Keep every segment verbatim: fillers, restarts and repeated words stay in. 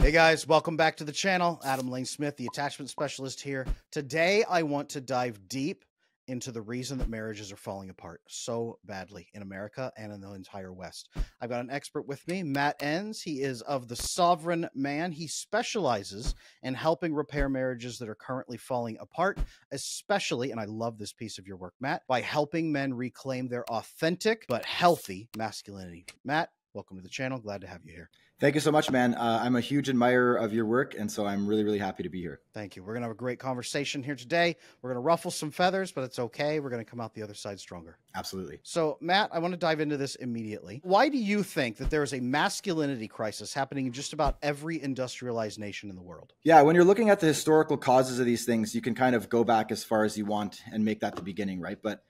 Hey guys, welcome back to the channel. Adam Lane Smith, the Attachment Specialist here. Today, I want to dive deep into the reason that marriages are falling apart so badly in America and in the entire West. I've got an expert with me, Matt Enns. He is of The Sovereign Man. He specializes in helping repair marriages that are currently falling apart, especially, and I love this piece of your work, Matt, by helping men reclaim their authentic but healthy masculinity. Matt, welcome to the channel. Glad to have you here. Thank you so much, man. Uh, I'm a huge admirer of your work, and so I'm really, really happy to be here. Thank you. We're going to have a great conversation here today. We're going to ruffle some feathers, but it's okay. We're going to come out the other side stronger. Absolutely. So, Matt, I want to dive into this immediately. Why do you think that there is a masculinity crisis happening in just about every industrialized nation in the world? Yeah, when you're looking at the historical causes of these things, you can kind of go back as far as you want and make that the beginning, right? But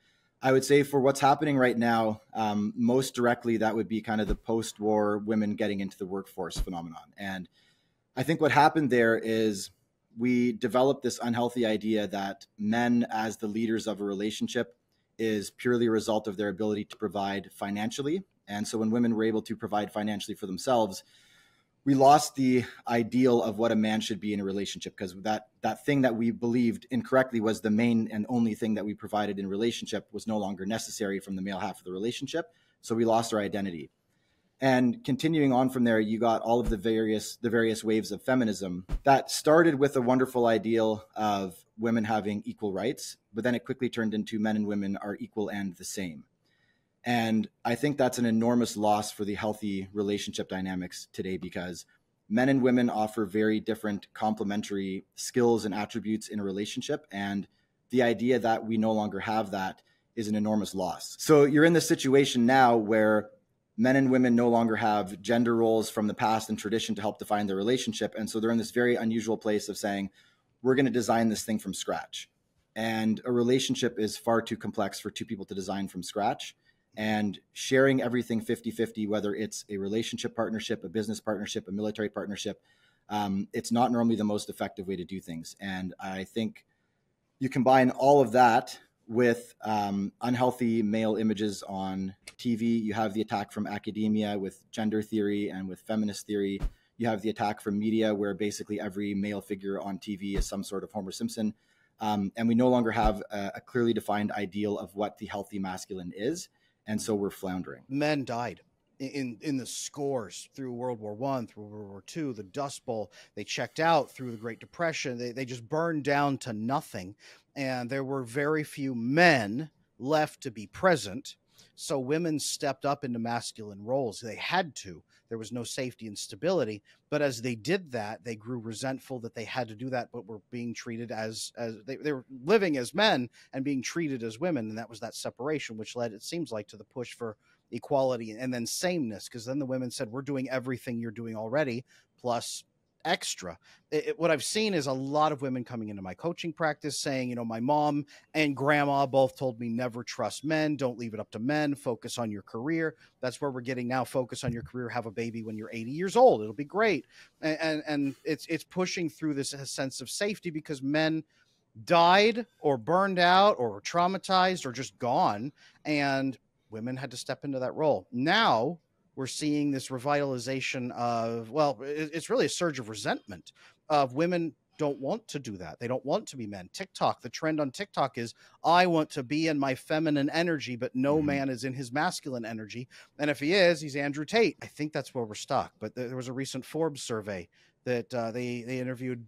I would say for what's happening right now, um, most directly, that would be kind of the post-war women getting into the workforce phenomenon. And I think what happened there is we developed this unhealthy idea that men as the leaders of a relationship is purely a result of their ability to provide financially. And so when women were able to provide financially for themselves, we lost the ideal of what a man should be in a relationship, because that, that thing that we believed incorrectly was the main and only thing that we provided in relationship was no longer necessary from the male half of the relationship. So we lost our identity. And continuing on from there, you got all of the various, the various waves of feminism that started with a wonderful ideal of women having equal rights, but then it quickly turned into men and women are equal and the same. And I think that's an enormous loss for the healthy relationship dynamics today, because men and women offer very different complementary skills and attributes in a relationship. And the idea that we no longer have that is an enormous loss. So you're in this situation now where men and women no longer have gender roles from the past and tradition to help define their relationship. And so they're in this very unusual place of saying, we're going to design this thing from scratch. And a relationship is far too complex for two people to design from scratch. And sharing everything fifty fifty, whether it's a relationship partnership, a business partnership, a military partnership, um, it's not normally the most effective way to do things. And I think you combine all of that with um, unhealthy male images on T V. You have the attack from academia with gender theory and with feminist theory. You have the attack from media, where basically every male figure on T V is some sort of Homer Simpson. Um, and we no longer have a, a clearly defined ideal of what the healthy masculine is. And so we're floundering. Men died in, in the scores through World War One, through World War Two, the Dust Bowl. They checked out through the Great Depression. They, they just burned down to nothing. And there were very few men left to be present. So women stepped up into masculine roles. They had to. There was no safety and stability. But as they did that, they grew resentful that they had to do that, but were being treated as, as they, they were living as men and being treated as women. And that was that separation, which led, it seems like, to the push for equality and then sameness, because then the women said, we're doing everything you're doing already, plus extra. It, it, what I've seen is a lot of women coming into my coaching practice saying, you know, my mom and grandma both told me never trust men. Don't leave it up to men. Focus on your career. That's where we're getting now. Focus on your career. Have a baby when you're eighty years old. It'll be great. And, and, and it's, it's pushing through this sense of safety because men died or burned out or were traumatized or just gone. And women had to step into that role. Now we're seeing this revitalization of, well, it's really a surge of resentment of women don't want to do that. They don't want to be men. TikTok, the trend on TikTok is, I want to be in my feminine energy, but no mm-hmm. man is in his masculine energy. And if he is, he's Andrew Tate. I think that's where we're stuck. But there was a recent Forbes survey that uh, they, they interviewed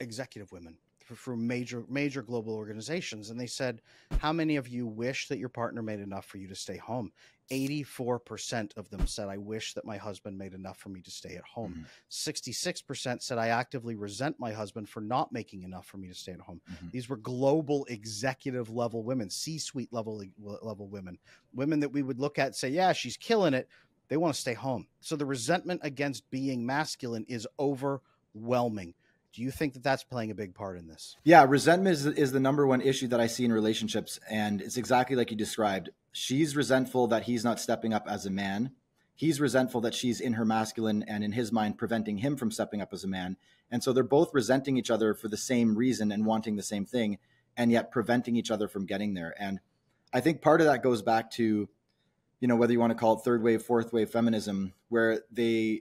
executive women from major, major global organizations. And they said, how many of you wish that your partner made enough for you to stay home? eighty-four percent of them said, I wish that my husband made enough for me to stay at home. sixty-six percent mm-hmm. said, I actively resent my husband for not making enough for me to stay at home. Mm-hmm. These were global executive level women, C-suite level, level women, women that we would look at and say, yeah, she's killing it. They want to stay home. So the resentment against being masculine is overwhelming. Do you think that that's playing a big part in this? Yeah, resentment is, is the number one issue that I see in relationships. And it's exactly like you described. She's resentful that he's not stepping up as a man. He's resentful that she's in her masculine and in his mind preventing him from stepping up as a man. And so they're both resenting each other for the same reason and wanting the same thing, and yet preventing each other from getting there. And I think part of that goes back to, you know, whether you want to call it third wave, fourth wave feminism, where they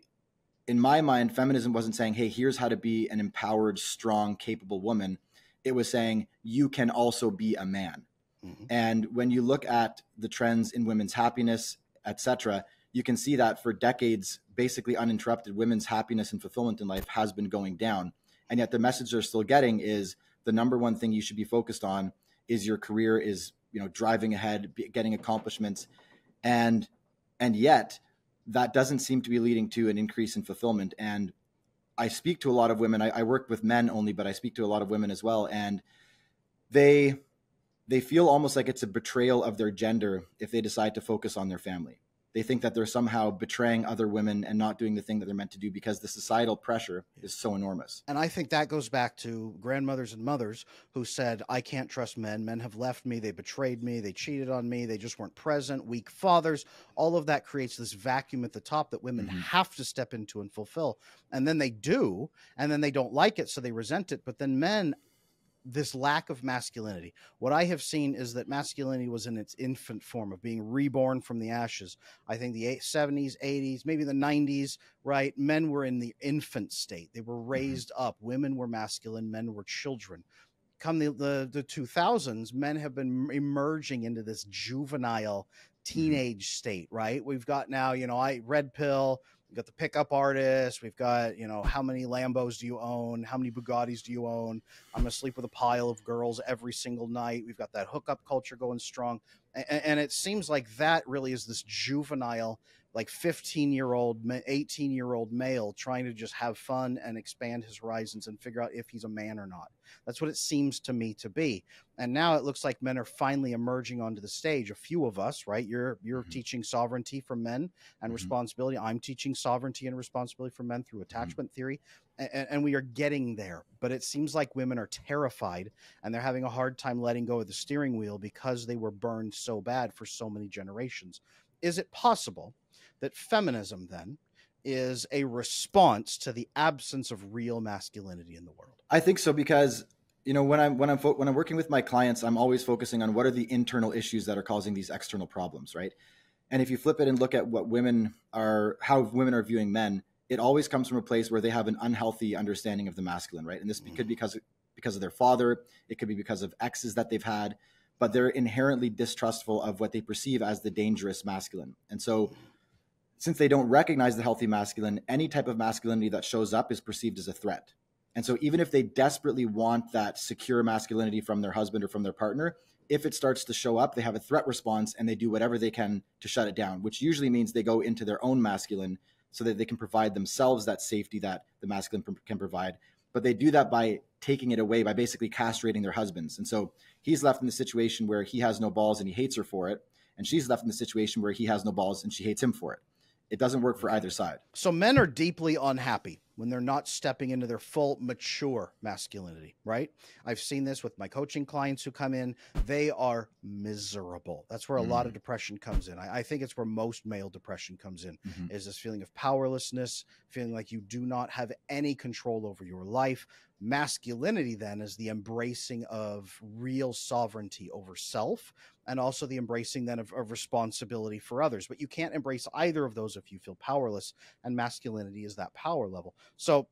in my mind, feminism wasn't saying, hey, here's how to be an empowered, strong, capable woman. It was saying you can also be a man. Mm-hmm. And when you look at the trends in women's happiness, et cetera, you can see that for decades, basically uninterrupted, women's happiness and fulfillment in life has been going down. And yet the message they're still getting is the number one thing you should be focused on is your career, is, you know, driving ahead, getting accomplishments. And, and yet that doesn't seem to be leading to an increase in fulfillment. And I speak to a lot of women. I, I work with men only, but I speak to a lot of women as well. And they, they feel almost like it's a betrayal of their gender if they decide to focus on their family. They think that they're somehow betraying other women and not doing the thing that they're meant to do because the societal pressure is so enormous. And I think that goes back to grandmothers and mothers who said, I can't trust men. Men have left me. They betrayed me. They cheated on me. They just weren't present. Weak fathers. All of that creates this vacuum at the top that women mm-hmm. have to step into and fulfill. And then they do. And then they don't like it. So they resent it. But then men, this lack of masculinity. What I have seen is that masculinity was in its infant form of being reborn from the ashes. I think the seventies, eighties, maybe the nineties, right? Men were in the infant state. They were raised up. Women were masculine. Men were children. Come the, the, the two thousands, men have been emerging into this juvenile teenage state, right? We've got now, you know, I red pill, we've got the pickup artist. We've got, you know, how many Lambos do you own? How many Bugattis do you own? I'm going to sleep with a pile of girls every single night. We've got that hookup culture going strong. And, and it seems like that really is this juvenile, like fifteen-year-old, eighteen-year-old male trying to just have fun and expand his horizons and figure out if he's a man or not. That's what it seems to me to be. And now it looks like men are finally emerging onto the stage. A few of us, right? You're, you're mm-hmm. teaching sovereignty for men and mm-hmm. responsibility. I'm teaching sovereignty and responsibility for men through attachment mm-hmm. theory. And, and we are getting there. But it seems like women are terrified and they're having a hard time letting go of the steering wheel because they were burned so bad for so many generations. Is it possible that feminism then is a response to the absence of real masculinity in the world? I think so, because, you know, when I'm, when I'm, fo when I'm working with my clients, I'm always focusing on what are the internal issues that are causing these external problems, right? And if you flip it and look at what women are, how women are viewing men, it always comes from a place where they have an unhealthy understanding of the masculine, right? And this mm-hmm. could be because, because of their father, it could be because of exes that they've had, but they're inherently distrustful of what they perceive as the dangerous masculine. And so since they don't recognize the healthy masculine, any type of masculinity that shows up is perceived as a threat. And so even if they desperately want that secure masculinity from their husband or from their partner, if it starts to show up, they have a threat response and they do whatever they can to shut it down, which usually means they go into their own masculine so that they can provide themselves that safety that the masculine can provide. But they do that by taking it away, by basically castrating their husbands. And so he's left in the situation where he has no balls and he hates her for it. And she's left in the situation where he has no balls and she hates him for it. It doesn't work for either side. So men are deeply unhappy when they're not stepping into their full mature masculinity, right? I've seen this with my coaching clients who come in. They are miserable. That's where a mm. lot of depression comes in. I, I think it's where most male depression comes in, mm-hmm. is this feeling of powerlessness, feeling like you do not have any control over your life. Masculinity then is the embracing of real sovereignty over self and also the embracing then of, of responsibility for others. But you can't embrace either of those if you feel powerless, and masculinity is that power level. So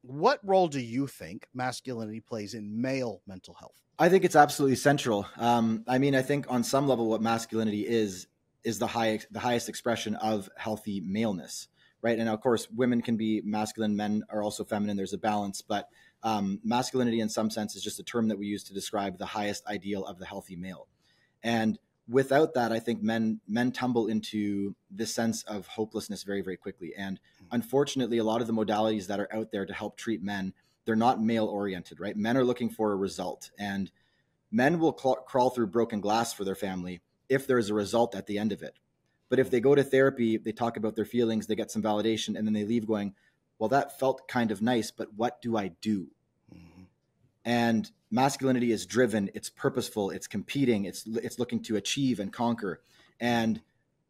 what role do you think masculinity plays in male mental health? I think it's absolutely central. Um, I mean, I think on some level what masculinity is, is the, high, the highest expression of healthy maleness, right? And of course, women can be masculine, men are also feminine, there's a balance, but Um, masculinity in some sense is just a term that we use to describe the highest ideal of the healthy male. And without that, I think men, men tumble into this sense of hopelessness very, very quickly. And unfortunately, a lot of the modalities that are out there to help treat men, they're not male oriented, right? Men are looking for a result, and men will crawl through broken glass for their family if there is a result at the end of it. But if they go to therapy, they talk about their feelings, they get some validation, and then they leave going, well, that felt kind of nice, but what do I do? Mm-hmm. And masculinity is driven, it's purposeful, it's competing, it's, it's looking to achieve and conquer. And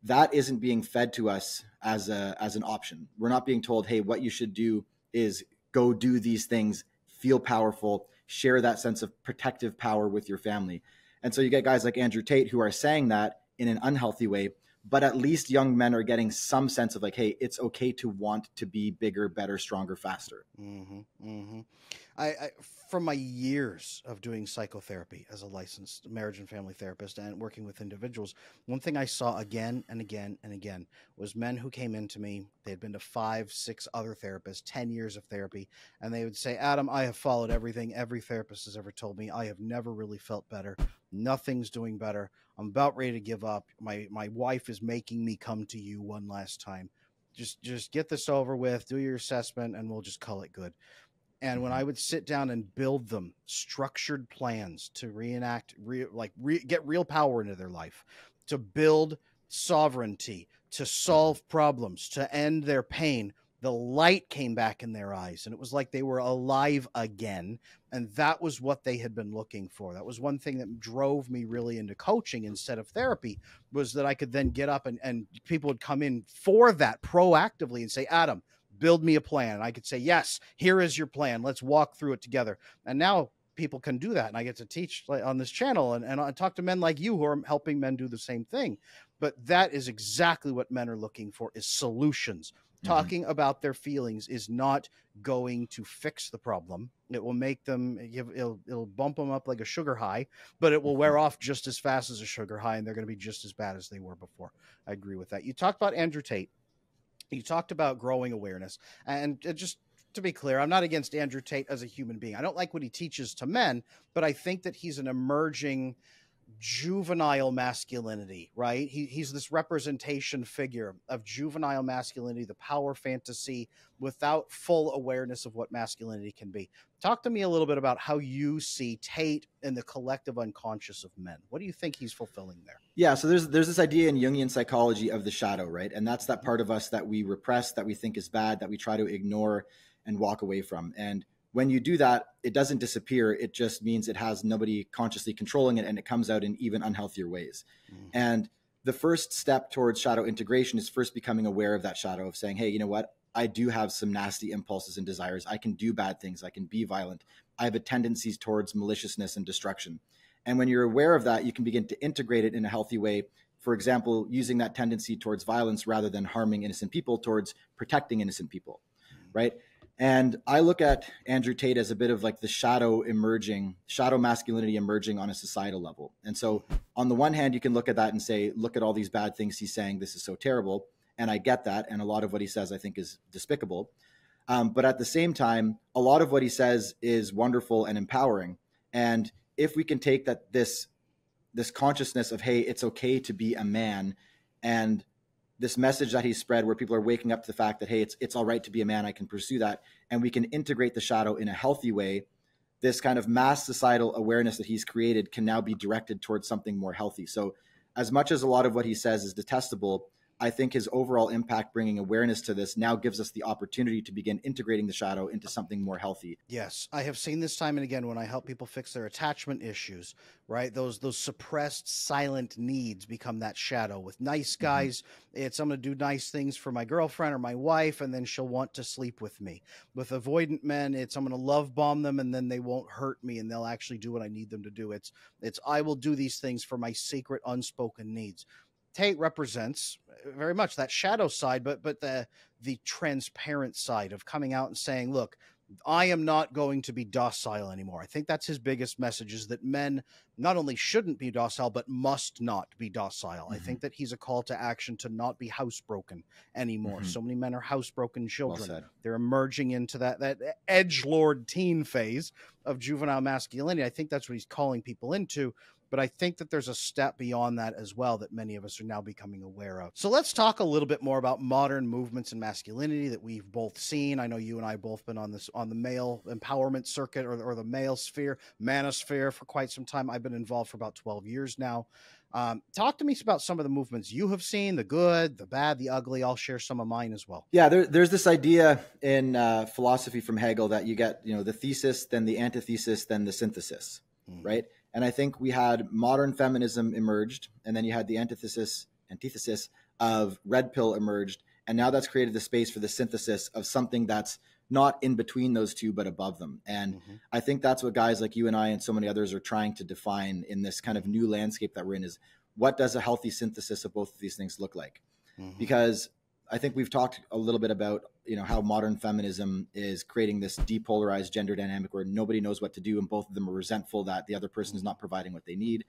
that isn't being fed to us as, a, as an option. We're not being told, hey, what you should do is go do these things, feel powerful, share that sense of protective power with your family. And so you get guys like Andrew Tate who are saying that in an unhealthy way, but at least young men are getting some sense of like, hey, it's okay to want to be bigger, better, stronger, faster. Mm-hmm, mm-hmm. I, I, from my years of doing psychotherapy as a licensed marriage and family therapist and working with individuals, one thing I saw again and again and again was men who came into me. They had been to five, six other therapists, ten years of therapy. And they would say, Adam, I have followed everything every therapist has ever told me. I have never really felt better. Nothing's doing better. I'm about ready to give up. My, my wife is making me come to you one last time. Just, just get this over with, do your assessment, and we'll just call it good. And when I would sit down and build them structured plans to reenact, re, like re, get real power into their life, to build sovereignty, to solve problems, to end their pain, the light came back in their eyes. And it was like they were alive again. And that was what they had been looking for. That was one thing that drove me really into coaching instead of therapy, was that I could then get up and, and people would come in for that proactively and say, Adam, build me a plan. And I could say, yes, here is your plan. Let's walk through it together. And now people can do that. And I get to teach on this channel and, and I talk to men like you who are helping men do the same thing. But that is exactly what men are looking for, is solutions. Mm-hmm. Talking about their feelings is not going to fix the problem. It will make them, it'll, it'll bump them up like a sugar high, but it will wear off just as fast as a sugar high. And they're going to be just as bad as they were before. I agree with that. You talked about Andrew Tate. You talked about growing awareness, and just to be clear, I'm not against Andrew Tate as a human being. I don't like what he teaches to men, but I think that he's an emerging juvenile masculinity, right? He, he's this representation figure of juvenile masculinity, the power fantasy without full awareness of what masculinity can be. Talk to me a little bit about how you see Tate and the collective unconscious of men. What do you think he's fulfilling there? Yeah, so there's there's this idea in Jungian psychology of the shadow, right? And that's that part of us that we repress, that we think is bad, that we try to ignore and walk away from. And when you do that, it doesn't disappear. It just means it has nobody consciously controlling it, and it comes out in even unhealthier ways. Mm-hmm. And the first step towards shadow integration is first becoming aware of that shadow, of saying, hey, you know what? I do have some nasty impulses and desires. I can do bad things. I can be violent. I have a tendencies towards maliciousness and destruction. And when you're aware of that, you can begin to integrate it in a healthy way. For example, using that tendency towards violence rather than harming innocent people, towards protecting innocent people, mm-hmm. right? And I look at Andrew Tate as a bit of like the shadow emerging, shadow masculinity emerging on a societal level. And so on the one hand, you can look at that and say, look at all these bad things he's saying. This is so terrible. And I get that. And a lot of what he says, I think, is despicable. Um, but at the same time, a lot of what he says is wonderful and empowering. And if we can take that, this, this consciousness of, hey, it's okay to be a man, and this message that he spread where people are waking up to the fact that, hey, it's, it's all right to be a man, I can pursue that, and we can integrate the shadow in a healthy way, this kind of mass societal awareness that he's created can now be directed towards something more healthy. So as much as a lot of what he says is detestable, I think his overall impact bringing awareness to this now gives us the opportunity to begin integrating the shadow into something more healthy. Yes, I have seen this time and again when I help people fix their attachment issues, right? Those those suppressed silent needs become that shadow. With nice guys, mm-hmm. it's I'm going to do nice things for my girlfriend or my wife, and then she'll want to sleep with me. With avoidant men, it's I'm going to love bomb them, and then they won't hurt me, and they'll actually do what I need them to do. It's, it's I will do these things for my secret unspoken needs. Tate represents very much that shadow side, but but the the transparent side of coming out and saying, look, I am not going to be docile anymore. I think that's his biggest message, is that men not only shouldn't be docile, but must not be docile. Mm-hmm. I think that he's a call to action to not be housebroken anymore. Mm-hmm. So many men are housebroken children. Well said. They're emerging into that, that edgelord teen phase of juvenile masculinity. I think that's what he's calling people into. But I think that there's a step beyond that as well that many of us are now becoming aware of. So let's talk a little bit more about modern movements in masculinity that we've both seen. I know you and I have both been on this on the male empowerment circuit, or, or the male sphere, manosphere, for quite some time. I've been involved for about twelve years now. Um, talk to me about some of the movements you have seen, the good, the bad, the ugly. I'll share some of mine as well. Yeah, there, there's this idea in uh, philosophy from Hegel that you get, you know, the thesis, then the antithesis, then the synthesis, mm. right? And I think we had modern feminism emerged, and then you had the antithesis, antithesis of red pill emerged. And now that's created the space for the synthesis of something that's not in between those two, but above them. And mm-hmm. I think that's what guys like you and I and so many others are trying to define in this kind of new landscape that we're in, is what does a healthy synthesis of both of these things look like? Mm-hmm. Because I think we've talked a little bit about, you know, how modern feminism is creating this depolarized gender dynamic where nobody knows what to do and both of them are resentful that the other person is not providing what they need.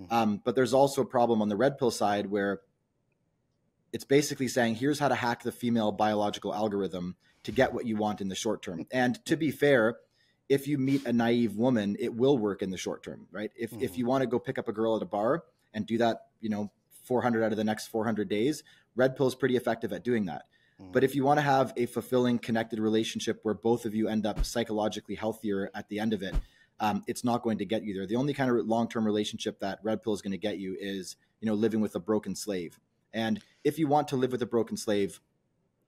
Mm-hmm. Um, but there's also a problem on the red pill side where it's basically saying, here's how to hack the female biological algorithm to get what you want in the short term. And to be fair, if you meet a naive woman, it will work in the short term, right? If, mm-hmm. if you want to go pick up a girl at a bar and do that, you know, four hundred out of the next four hundred days, red pill is pretty effective at doing that. Mm-hmm. But if you want to have a fulfilling, connected relationship where both of you end up psychologically healthier at the end of it, um, it's not going to get you there. The only kind of long-term relationship that red pill is going to get you is, you know, living with a broken slave. And if you want to live with a broken slave,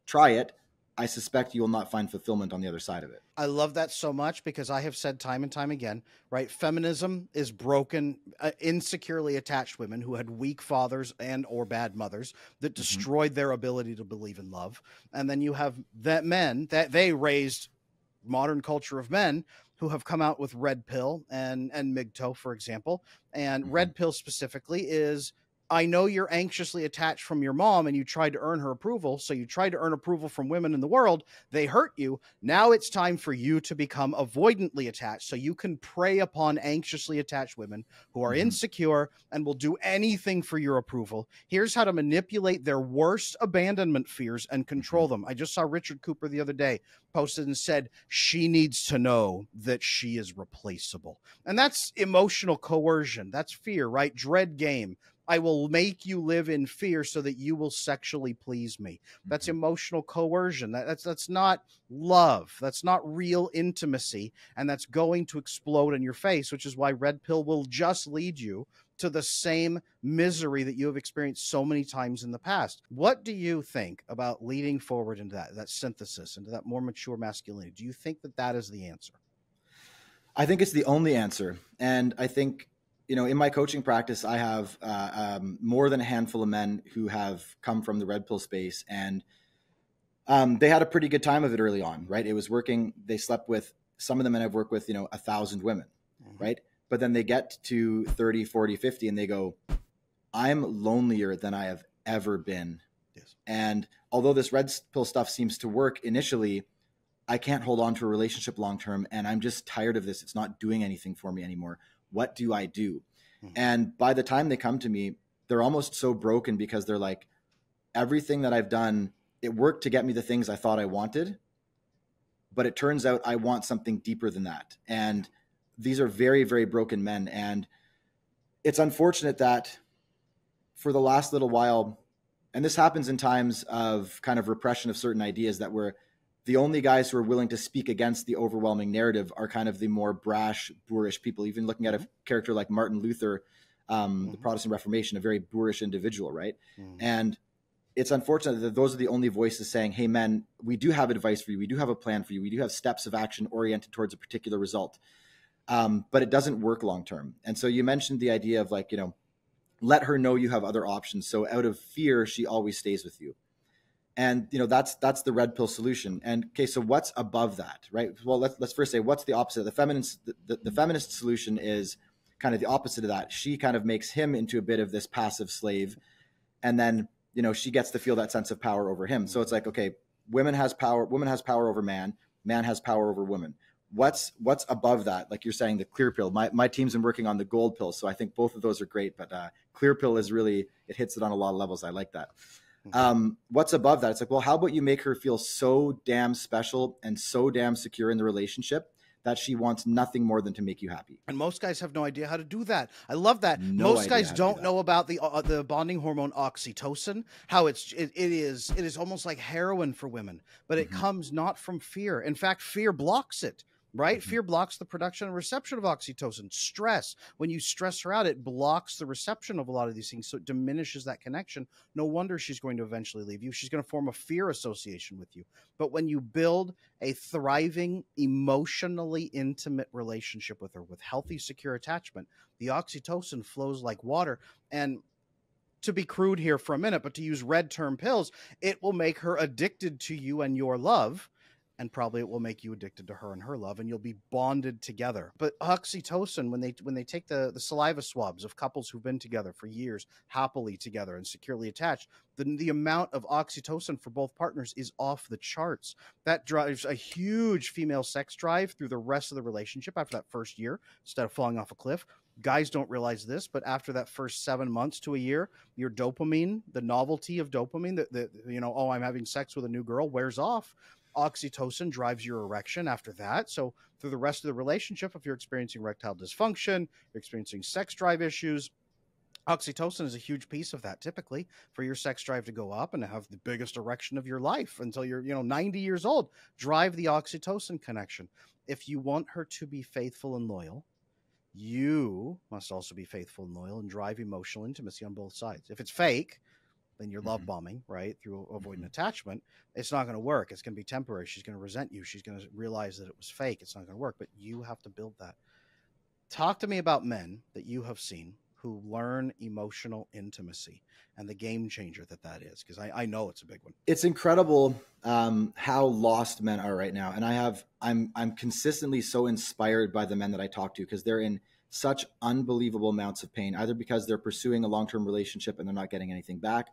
try it. I suspect you will not find fulfillment on the other side of it. I love that so much because I have said time and time again, right? Feminism is broken, uh, insecurely attached women who had weak fathers and or bad mothers that mm-hmm. destroyed their ability to believe in love. And then you have that men that they raised modern culture of men who have come out with red pill and, and M G T O W, for example. And mm-hmm. red pill specifically is, I know you're anxiously attached from your mom and you tried to earn her approval. So you tried to earn approval from women in the world. They hurt you. Now it's time for you to become avoidantly attached. So you can prey upon anxiously attached women who are mm-hmm. insecure and will do anything for your approval. Here's how to manipulate their worst abandonment fears and control mm-hmm. them. I just saw Richard Cooper the other day posted and said, she needs to know that she is replaceable. And that's emotional coercion. That's fear, right? Dread game. I will make you live in fear so that you will sexually please me. That's mm-hmm. emotional coercion. That, that's, that's not love. That's not real intimacy. And that's going to explode in your face, which is why red pill will just lead you to the same misery that you have experienced so many times in the past. What do you think about leading forward into that, that synthesis, into that more mature masculinity? Do you think that that is the answer? I think it's the only answer. And I think, you know, in my coaching practice, I have uh, um, more than a handful of men who have come from the red pill space, and um, they had a pretty good time of it early on, right? It was working. They slept with some of the men I've worked with, you know, a thousand women, mm-hmm. right? But then they get to thirty, forty, fifty, and they go, I'm lonelier than I have ever been. Yes. And although this red pill stuff seems to work initially, I can't hold on to a relationship long-term, and I'm just tired of this. It's not doing anything for me anymore. What do I do? Mm-hmm. And by the time they come to me, they're almost so broken because they're like, everything that I've done, it worked to get me the things I thought I wanted, but it turns out I want something deeper than that. And these are very, very broken men. And it's unfortunate that for the last little while, and this happens in times of kind of repression of certain ideas, that we're the only guys who are willing to speak against the overwhelming narrative are kind of the more brash, boorish people. Even looking at a character like Martin Luther, um, mm-hmm. the Protestant Reformation, a very boorish individual, right? Mm-hmm. And it's unfortunate that those are the only voices saying, hey, men, we do have advice for you. We do have a plan for you. We do have steps of action oriented towards a particular result. Um, but it doesn't work long term. And so you mentioned the idea of, like, you know, let her know you have other options. So out of fear, she always stays with you. And, you know, that's, that's the red pill solution. And okay, so what's above that, right? Well, let's, let's first say, what's the opposite? The feminist, the, the, the feminist solution is kind of the opposite of that. She kind of makes him into a bit of this passive slave. And then, you know, she gets to feel that sense of power over him. So it's like, okay, women has power, woman has power over man, man has power over woman. What's, what's above that? Like you're saying, the clear pill, my, my team's been working on the gold pill. So I think both of those are great, but uh, clear pill is really, it hits it on a lot of levels. I like that. Mm-hmm. Um, what's above that? It's like, well, how about you make her feel so damn special and so damn secure in the relationship that she wants nothing more than to make you happy. And most guys have no idea how to do that. I love that. No most guys don't do know about the uh, the bonding hormone oxytocin, how it's it, it is it is almost like heroin for women, but it mm-hmm. comes not from fear. In fact, fear blocks it. Right? Mm-hmm. Fear blocks the production and reception of oxytocin. Stress, when you stress her out, it blocks the reception of a lot of these things. So it diminishes that connection. No wonder she's going to eventually leave you. She's going to form a fear association with you. But when you build a thriving, emotionally intimate relationship with her, with healthy, secure attachment, the oxytocin flows like water. And to be crude here for a minute, but to use red term pills, it will make her addicted to you and your love. and probably it will make you addicted to her and her love, and you'll be bonded together. But oxytocin, when they when they take the, the saliva swabs of couples who've been together for years, happily together and securely attached, the, the amount of oxytocin for both partners is off the charts. That drives a huge female sex drive through the rest of the relationship after that first year, instead of falling off a cliff. Guys don't realize this, but after that first seven months to a year, your dopamine, the novelty of dopamine, the, the, you know, oh, I'm having sex with a new girl, wears off. Oxytocin drives your erection after that. So through the rest of the relationship, if you're experiencing erectile dysfunction, you're experiencing sex drive issues, oxytocin is a huge piece of that, typically, for your sex drive to go up and to have the biggest erection of your life until you're, you know, ninety years old. Drive the oxytocin connection. If you want her to be faithful and loyal, you must also be faithful and loyal and drive emotional intimacy on both sides. If it's fake, then you're mm-hmm. love bombing, right? Through avoidant mm-hmm. attachment, it's not going to work. It's going to be temporary. She's going to resent you. She's going to realize that it was fake. It's not going to work, but you have to build that. Talk to me about men that you have seen who learn emotional intimacy and the game changer that that is, because I, I know it's a big one. It's incredible um, how lost men are right now. And I have, I'm, I'm consistently so inspired by the men that I talk to, because they're in such unbelievable amounts of pain, either because they're pursuing a long-term relationship and they're not getting anything back,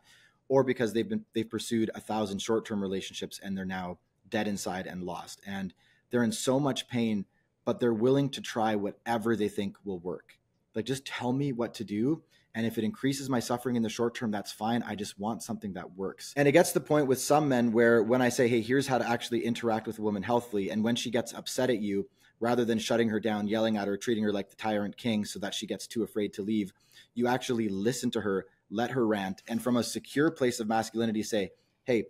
or because they've been, they've pursued a thousand short-term relationships and they're now dead inside and lost. And they're in so much pain, but they're willing to try whatever they think will work. Like, just tell me what to do. And if it increases my suffering in the short term, that's fine. I just want something that works. And it gets to the point with some men where when I say, hey, here's how to actually interact with a woman healthily, and when she gets upset at you, rather than shutting her down, yelling at her, treating her like the tyrant king so that she gets too afraid to leave, you actually listen to her, let her rant. And from a secure place of masculinity, say, hey,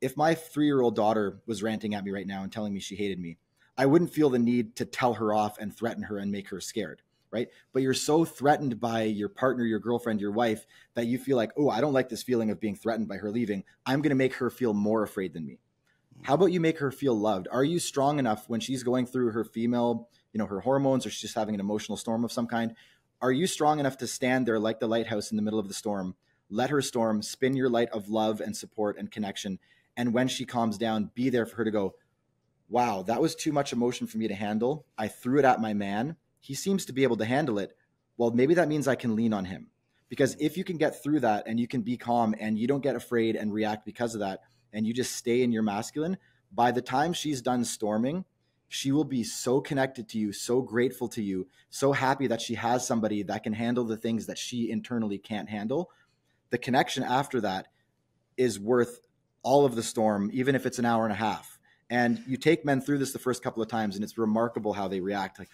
if my three-year-old daughter was ranting at me right now and telling me she hated me, I wouldn't feel the need to tell her off and threaten her and make her scared. Right? But you're so threatened by your partner, your girlfriend, your wife, that you feel like, oh, I don't like this feeling of being threatened by her leaving. I'm going to make her feel more afraid than me. How about you make her feel loved? Are you strong enough when she's going through her female, you know, her hormones, or she's just having an emotional storm of some kind? Are you strong enough to stand there like the lighthouse in the middle of the storm, let her storm, spin your light of love and support and connection, and when she calms down, be there for her to go, wow, that was too much emotion for me to handle. I threw it at my man. He seems to be able to handle it. Well, maybe that means I can lean on him. Because if you can get through that and you can be calm and you don't get afraid and react because of that, and you just stay in your masculine, by the time she's done storming, she will be so connected to you, so grateful to you, so happy that she has somebody that can handle the things that she internally can't handle. The connection after that is worth all of the storm, even if it's an hour and a half. And you take men through this the first couple of times, and it's remarkable how they react. Like,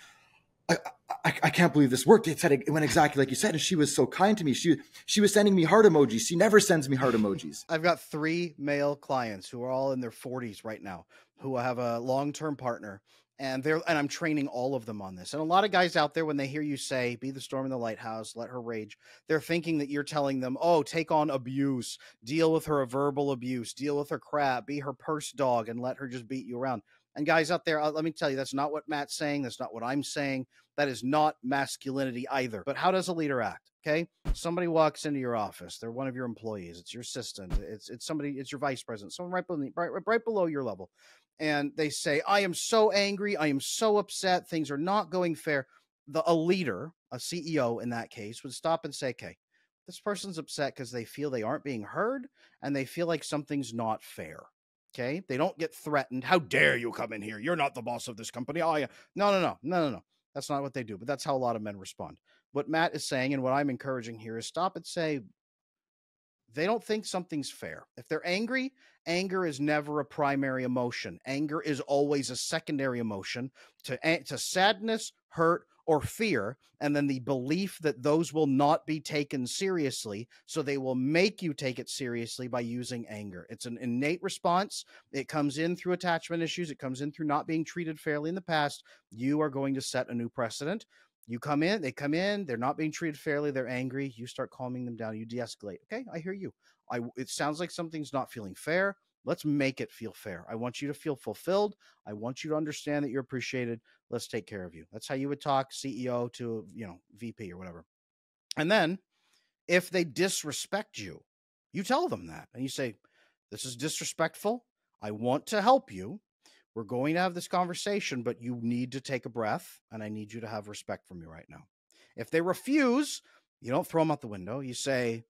I, I, I can't believe this worked. It said it went exactly like you said. And she was so kind to me. She, she was sending me heart emojis. She never sends me heart emojis. I've got three male clients who are all in their forties right now, who have a long-term partner, and they're, and I'm training all of them on this. And a lot of guys out there, when they hear you say, be the storm in the lighthouse, let her rage, they're thinking that you're telling them, oh, take on abuse, deal with her verbal abuse, deal with her crap, be her purse dog and let her just beat you around. And guys out there, let me tell you, that's not what Matt's saying. That's not what I'm saying. That is not masculinity either. But how does a leader act? Okay. Somebody walks into your office. They're one of your employees. It's your assistant. It's, it's somebody, it's your vice president, someone right below, right, right below your level. And they say, I am so angry. I am so upset. Things are not going fair. The, a leader, a C E O in that case, would stop and say, okay, this person's upset because they feel they aren't being heard and they feel like something's not fair. Okay. They don't get threatened. How dare you come in here? You're not the boss of this company. Oh, yeah. No, no, no, no, no, no. That's not what they do. But that's how a lot of men respond. What Matt is saying and what I'm encouraging here is stop and say, they don't think something's fair. If they're angry, anger is never a primary emotion. Anger is always a secondary emotion to, to sadness, hurt, or fear, and then the belief that those will not be taken seriously, so they will make you take it seriously by using anger. It's an innate response. It comes in through attachment issues. It comes in through not being treated fairly in the past. You are going to set a new precedent. You come in, they come in, they're not being treated fairly, they're angry. You start calming them down. You de-escalate. Okay, I hear you. I, it sounds like something's not feeling fair. Let's make it feel fair. I want you to feel fulfilled. I want you to understand that you're appreciated. Let's take care of you. That's how you would talk C E O to, you know, V P or whatever. And then if they disrespect you, you tell them that and you say, this is disrespectful. I want to help you. We're going to have this conversation, but you need to take a breath, and I need you to have respect for me right now. If they refuse, you don't throw them out the window. You say,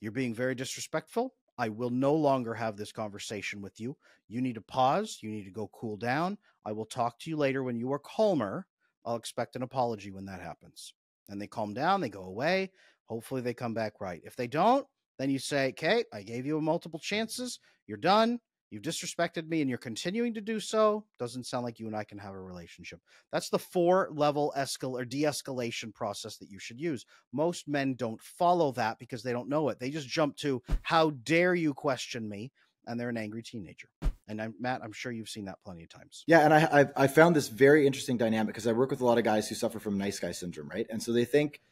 you're being very disrespectful. I will no longer have this conversation with you. You need to pause. You need to go cool down. I will talk to you later when you are calmer. I'll expect an apology when that happens. And they calm down. They go away. Hopefully they come back right. If they don't, then you say, okay, I gave you multiple chances. You're done. You've disrespected me and you're continuing to do so. Doesn't sound like you and I can have a relationship. That's the four level escal or de-escalation process that you should use. Most men don't follow that because they don't know it. They just jump to, how dare you question me? And they're an angry teenager. And I'm, Matt, I'm sure you've seen that plenty of times. Yeah. And I, I, I found this very interesting dynamic because I work with a lot of guys who suffer from nice guy syndrome, right? And so they think,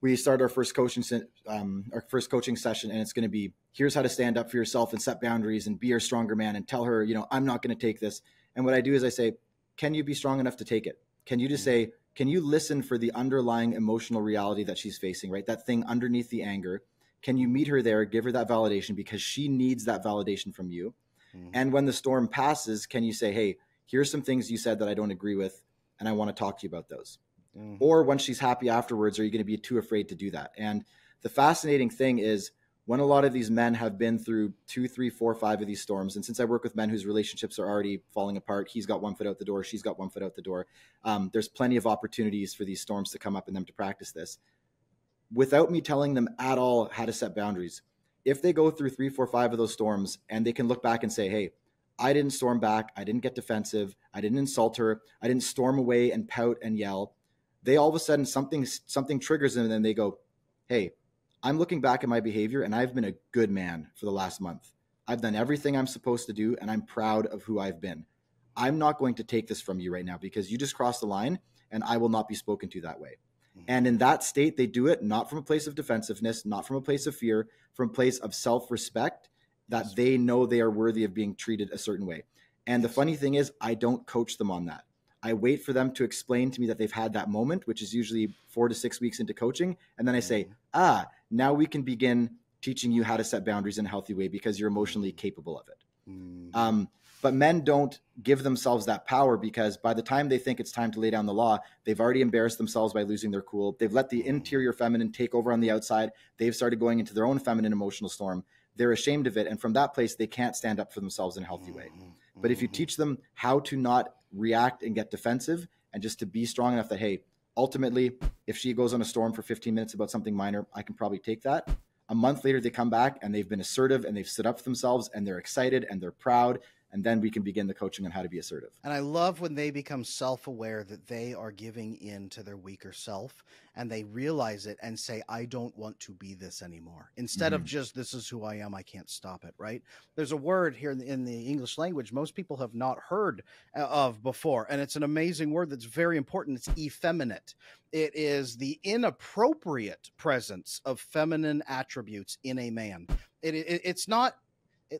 we start our first coaching, um, our first coaching session, and it's going to be, here's how to stand up for yourself and set boundaries and be your stronger man and tell her, you know, I'm not going to take this. And what I do is I say, can you be strong enough to take it? Can you just say, can you listen for the underlying emotional reality that she's facing, right? That thing underneath the anger. Can you meet her there, give her that validation because she needs that validation from you. Mm-hmm. And when the storm passes, can you say, hey, here's some things you said that I don't agree with, and I want to talk to you about those. Mm. Or when she's happy afterwards, are you going to be too afraid to do that? And the fascinating thing is when a lot of these men have been through two, three, four, five of these storms. And since I work with men whose relationships are already falling apart, he's got one foot out the door, she's got one foot out the door. Um, there's plenty of opportunities for these storms to come up and them to practice this without me telling them at all how to set boundaries. If they go through three, four, five of those storms and they can look back and say, hey, I didn't storm back. I didn't get defensive. I didn't insult her. I didn't storm away and pout and yell. They all of a sudden, something something triggers them and then they go, hey, I'm looking back at my behavior and I've been a good man for the last month. I've done everything I'm supposed to do and I'm proud of who I've been. I'm not going to take this from you right now because you just crossed the line and I will not be spoken to that way. Mm-hmm. And in that state, they do it not from a place of defensiveness, not from a place of fear, from a place of self-respect that yes. they know they are worthy of being treated a certain way. And yes. the funny thing is, I don't coach them on that. I wait for them to explain to me that they've had that moment, which is usually four to six weeks into coaching. And then I say, ah, now we can begin teaching you how to set boundaries in a healthy way because you're emotionally capable of it. Mm-hmm. Um, but men don't give themselves that power because by the time they think it's time to lay down the law, they've already embarrassed themselves by losing their cool. They've let the interior feminine take over on the outside. They've started going into their own feminine emotional storm. They're ashamed of it. And from that place, they can't stand up for themselves in a healthy way. But if you teach them how to not react and get defensive and just to be strong enough that, hey, ultimately, if she goes on a storm for fifteen minutes about something minor, I can probably take that. A month later, they come back and they've been assertive and they've stood up for themselves and they're excited and they're proud. And then we can begin the coaching on how to be assertive. And I love when they become self-aware that they are giving in to their weaker self and they realize it and say, I don't want to be this anymore. Instead mm-hmm. of just, this is who I am, I can't stop it, right? There's a word here in the, in the English language most people have not heard of before. And it's an amazing word that's very important. It's effeminate. It is the inappropriate presence of feminine attributes in a man. It, it, it's not...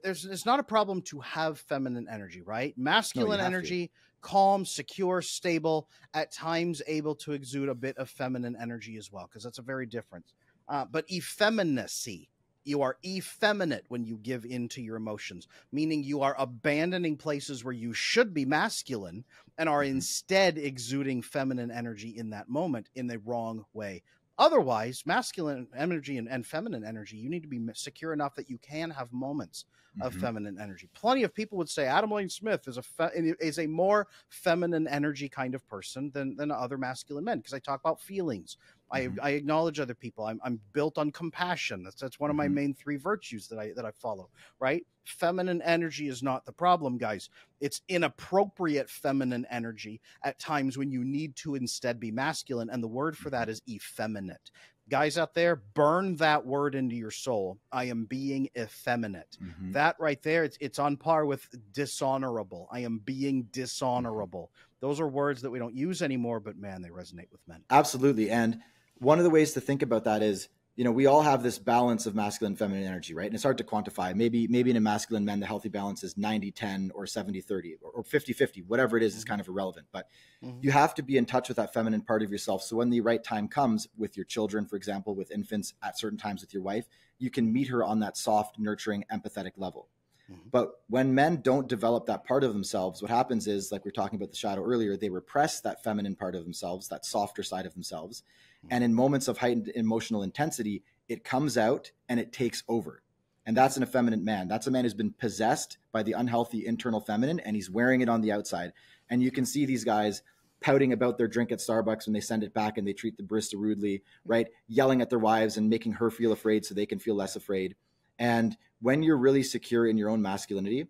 There's, it's not a problem to have feminine energy, right? Masculine no, energy, to. calm, secure, stable, at times able to exude a bit of feminine energy as well, because that's a very different. Uh, but effeminacy, you are effeminate when you give in to your emotions, meaning you are abandoning places where you should be masculine and are instead exuding feminine energy in that moment in the wrong way. Otherwise, masculine energy and, and feminine energy, you need to be secure enough that you can have moments of mm-hmm. feminine energy. Plenty of people would say Adam Lane Smith is a fe is a more feminine energy kind of person than, than other masculine men because I talk about feelings. Mm-hmm. I, I acknowledge other people. I'm, I'm built on compassion. That's, that's one mm-hmm. of my main three virtues that I, that I follow, right? Feminine energy is not the problem, guys. It's inappropriate feminine energy at times when you need to instead be masculine. And the word for that is effeminate. Guys out there, burn that word into your soul. I am being effeminate. Mm-hmm. That right there, it's, it's on par with dishonorable. I am being dishonorable. Those are words that we don't use anymore, but man, they resonate with men. Absolutely. And one of the ways to think about that is, you know, we all have this balance of masculine and feminine energy, right? And it's hard to quantify. Maybe, maybe in a masculine man, the healthy balance is ninety ten or seventy thirty or fifty fifty, whatever it is, mm-hmm. is kind of irrelevant. But mm-hmm. you have to be in touch with that feminine part of yourself. So when the right time comes with your children, for example, with infants at certain times with your wife, you can meet her on that soft, nurturing, empathetic level. Mm-hmm. But when men don't develop that part of themselves, what happens is, like we we're talking about the shadow earlier, they repress that feminine part of themselves, that softer side of themselves. Mm-hmm. And in moments of heightened emotional intensity, it comes out and it takes over. And that's an effeminate man. That's a man who's been possessed by the unhealthy internal feminine, and he's wearing it on the outside. And you can see these guys pouting about their drink at Starbucks when they send it back and they treat the barista rudely, right? Yelling at their wives and making her feel afraid so they can feel less afraid. And when you're really secure in your own masculinity,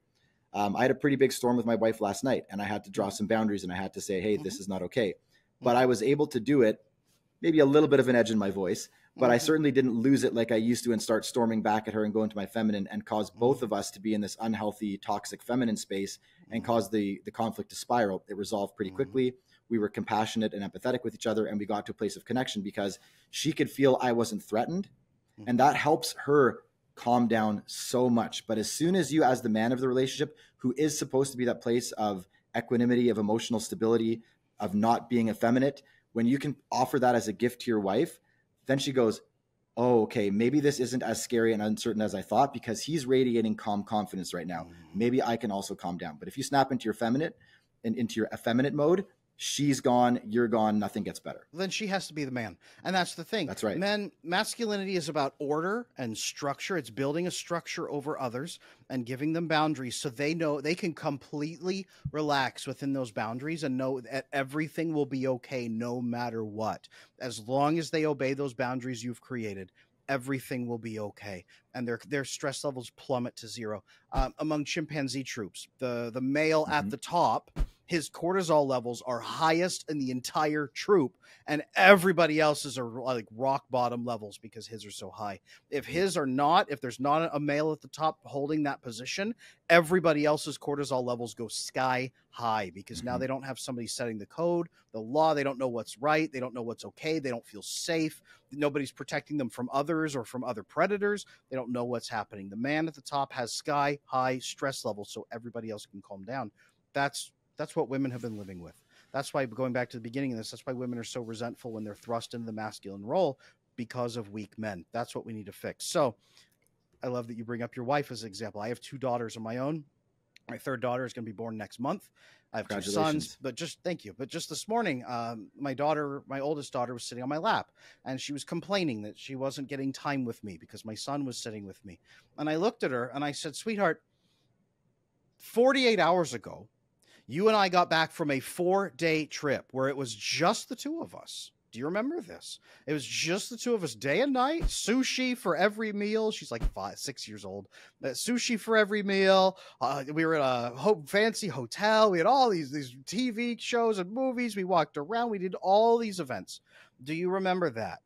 um, I had a pretty big storm with my wife last night, and I had to draw some boundaries, and I had to say, hey, mm-hmm. this is not okay. Mm-hmm. But I was able to do it, maybe a little bit of an edge in my voice, but mm-hmm. I certainly didn't lose it like I used to and start storming back at her and go into my feminine and cause mm-hmm. both of us to be in this unhealthy, toxic feminine space and mm-hmm. cause the, the conflict to spiral. It resolved pretty mm-hmm. quickly. We were compassionate and empathetic with each other, and we got to a place of connection because she could feel I wasn't threatened. Mm-hmm. And that helps her calm down so much. But as soon as you, as the man of the relationship, who is supposed to be that place of equanimity, of emotional stability, of not being effeminate, when you can offer that as a gift to your wife, then she goes, oh, okay, maybe this isn't as scary and uncertain as I thought because he's radiating calm confidence right now. Mm-hmm. Maybe I can also calm down. But if you snap into your feminine and into your effeminate mode, she's gone, you're gone, nothing gets better. Then she has to be the man. And that's the thing. That's right. Men, masculinity is about order and structure. It's building a structure over others and giving them boundaries so they know they can completely relax within those boundaries and know that everything will be okay no matter what. As long as they obey those boundaries you've created, everything will be okay. And their their stress levels plummet to zero. Um, among chimpanzee troops, the, the male mm-hmm. at the top, his cortisol levels are highest in the entire troop, and everybody else's are like rock bottom levels because his are so high. If his are not, if there's not a male at the top holding that position, everybody else's cortisol levels go sky high because mm-hmm. now they don't have somebody setting the code, the law. They don't know what's right. They don't know what's okay. They don't feel safe. Nobody's protecting them from others or from other predators. They don't know what's happening. The man at the top has sky high stress levels so everybody else can calm down. That's That's what women have been living with. That's why, going back to the beginning of this, that's why women are so resentful when they're thrust into the masculine role because of weak men. That's what we need to fix. So I love that you bring up your wife as an example. I have two daughters of my own. My third daughter is going to be born next month. I have two sons, but just thank you. But just this morning, um, my daughter, my oldest daughter was sitting on my lap and she was complaining that she wasn't getting time with me because my son was sitting with me. And I looked at her and I said, sweetheart, forty-eight hours ago, you and I got back from a four-day trip where it was just the two of us. Do you remember this? It was just the two of us, day and night, sushi for every meal. She's like five, six years old. Uh, sushi for every meal. Uh, we were at a ho- fancy hotel. We had all these, these T V shows and movies. We walked around. We did all these events. Do you remember that?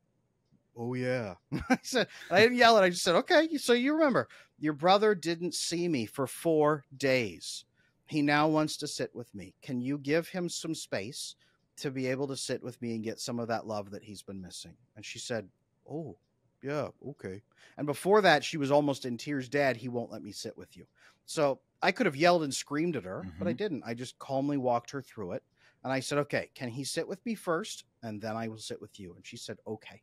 Oh, yeah. I said, I didn't yell it. I just said, okay, so you remember. Your brother didn't see me for four days. He now wants to sit with me. Can you give him some space to be able to sit with me and get some of that love that he's been missing? And she said, oh, yeah, okay. And before that, she was almost in tears. Dad, he won't let me sit with you. So I could have yelled and screamed at her, mm-hmm. but I didn't. I just calmly walked her through it. And I said, okay, can he sit with me first? And then I will sit with you. And she said, okay.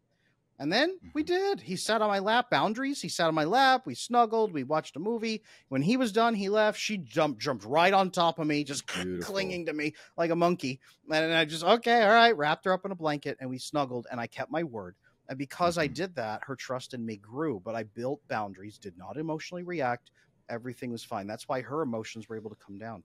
And then mm-hmm. we did. He sat on my lap, boundaries. He sat on my lap. We snuggled. We watched a movie. When he was done, he left. She jumped, jumped right on top of me, just Beautiful. clinging to me like a monkey. And I just, okay, all right, wrapped her up in a blanket and we snuggled and I kept my word. And because mm-hmm. I did that, her trust in me grew, but I built boundaries, did not emotionally react. Everything was fine. That's why her emotions were able to come down.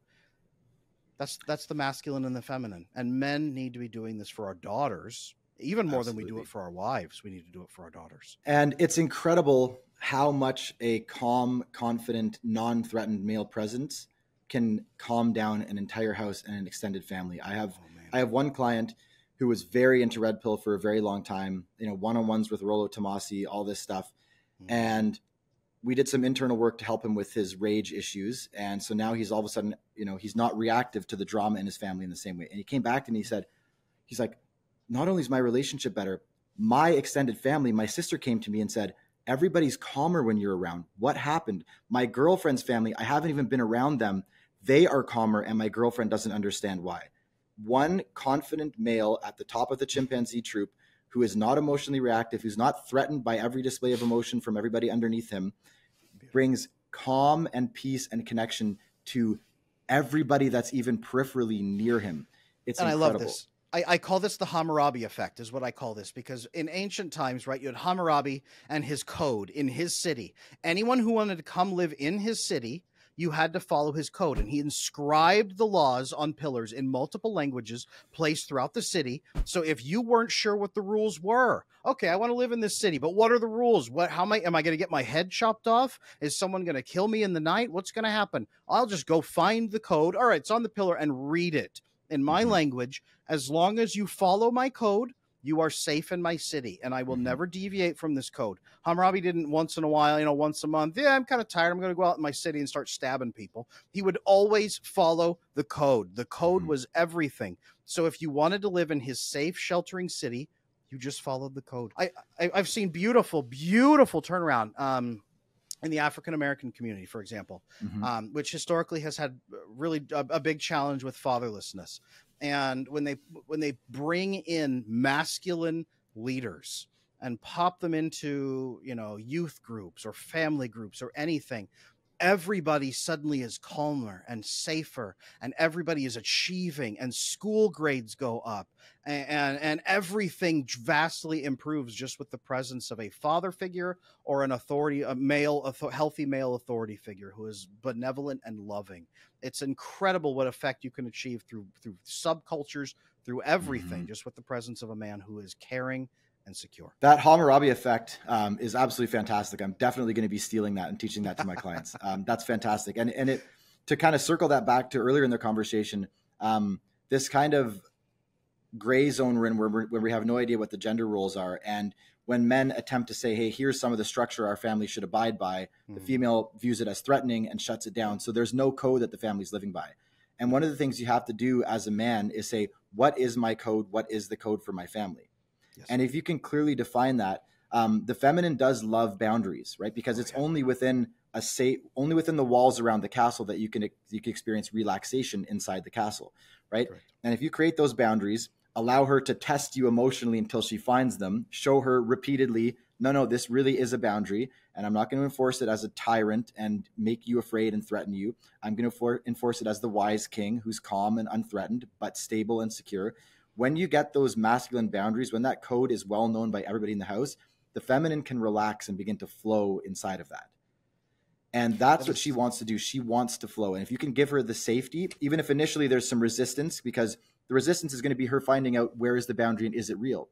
That's, that's the masculine and the feminine. And men need to be doing this for our daughters. Even more Absolutely. than we do it for our wives, we need to do it for our daughters. And it's incredible how much a calm, confident, non-threatened male presence can calm down an entire house and an extended family. I have oh, I have one client who was very into Red Pill for a very long time, you know, one-on-ones with Rolo Tomasi, all this stuff. Mm-hmm. And we did some internal work to help him with his rage issues. And so now he's all of a sudden, you know, he's not reactive to the drama in his family in the same way. And he came back to me, he said, he's like, not only is my relationship better, my extended family, my sister came to me and said, everybody's calmer when you're around. What happened? My girlfriend's family, I haven't even been around them. They are calmer and my girlfriend doesn't understand why. One confident male at the top of the chimpanzee troop who is not emotionally reactive, who's not threatened by every display of emotion from everybody underneath him, brings calm and peace and connection to everybody that's even peripherally near him. It's and incredible. I love this. I, I call this the Hammurabi effect is what I call this, because in ancient times, right, you had Hammurabi and his code in his city. Anyone who wanted to come live in his city, you had to follow his code. And he inscribed the laws on pillars in multiple languages placed throughout the city. So if you weren't sure what the rules were, okay, I want to live in this city, but what are the rules? What, how am I, am I going to get my head chopped off? Is someone going to kill me in the night? What's going to happen? I'll just go find the code. All right, it's on the pillar, and read it in my mm-hmm. language. As long as you follow my code, you are safe in my city, and I will mm-hmm. never deviate from this code. Hammurabi didn't once in a while, you know, once a month. Yeah, I'm kind of tired. I'm going to go out in my city and start stabbing people. He would always follow the code. The code mm-hmm. was everything. So if you wanted to live in his safe, sheltering city, you just followed the code. I, I, I've seen beautiful, beautiful turnaround um, in the African-American community, for example, mm-hmm. um, which historically has had really a, a big challenge with fatherlessness. And when they when they bring in masculine leaders and pop them into, you know, youth groups or family groups or anything, everybody suddenly is calmer and safer, and everybody is achieving, and school grades go up, and, and, and everything vastly improves just with the presence of a father figure or an authority, a male, a healthy male authority figure who is benevolent and loving. It's incredible what effect you can achieve through, through subcultures, through everything, mm-hmm. just with the presence of a man who is caring and secure. That Hammurabi effect um, is absolutely fantastic. I'm definitely going to be stealing that and teaching that to my clients. Um, that's fantastic. And and it to kind of circle that back to earlier in the conversation, um, this kind of gray zone we're in where, we're, where we have no idea what the gender roles are. And when men attempt to say, hey, here's some of the structure our family should abide by, mm-hmm. the female views it as threatening and shuts it down. So there's no code that the family's living by. And one of the things you have to do as a man is say, what is my code? What is the code for my family? Yes. And if you can clearly define that, um, the feminine does love boundaries, right? Because it's oh, yeah. only within a safe, only within the walls around the castle that you can you can experience relaxation inside the castle, right? Correct. And if you create those boundaries, allow her to test you emotionally until she finds them, show her repeatedly, no, no, this really is a boundary, and I'm not going to enforce it as a tyrant and make you afraid and threaten you. I'm going to enforce it as the wise king who's calm and unthreatened, but stable and secure. When you get those masculine boundaries, when that code is well known by everybody in the house, the feminine can relax and begin to flow inside of that. And that's what she wants to do. She wants to flow. And if you can give her the safety, even if initially there's some resistance, because the resistance is going to be her finding out where is the boundary and is it real?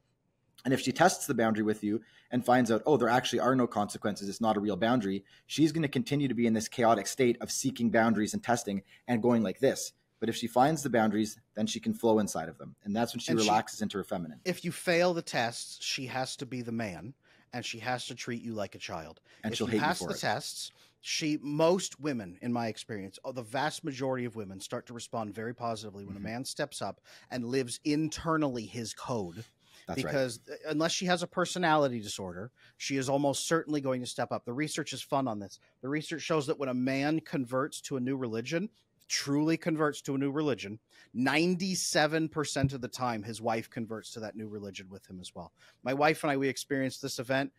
And if she tests the boundary with you and finds out, oh, there actually are no consequences, it's not a real boundary, she's going to continue to be in this chaotic state of seeking boundaries and testing and going like this. But if she finds the boundaries, then she can flow inside of them. And that's when she and relaxes she, into her feminine. If you fail the tests, she has to be the man, and she has to treat you like a child. And if she'll you hate pass you for the it. tests, she, most women, in my experience, the vast majority of women start to respond very positively when mm-hmm. a man steps up and lives internally his code. That's because right. unless she has a personality disorder, she is almost certainly going to step up. The research is fun on this. The research shows that when a man converts to a new religion, truly converts to a new religion, ninety-seven percent of the time his wife converts to that new religion with him as well. My wife and I, we experienced this event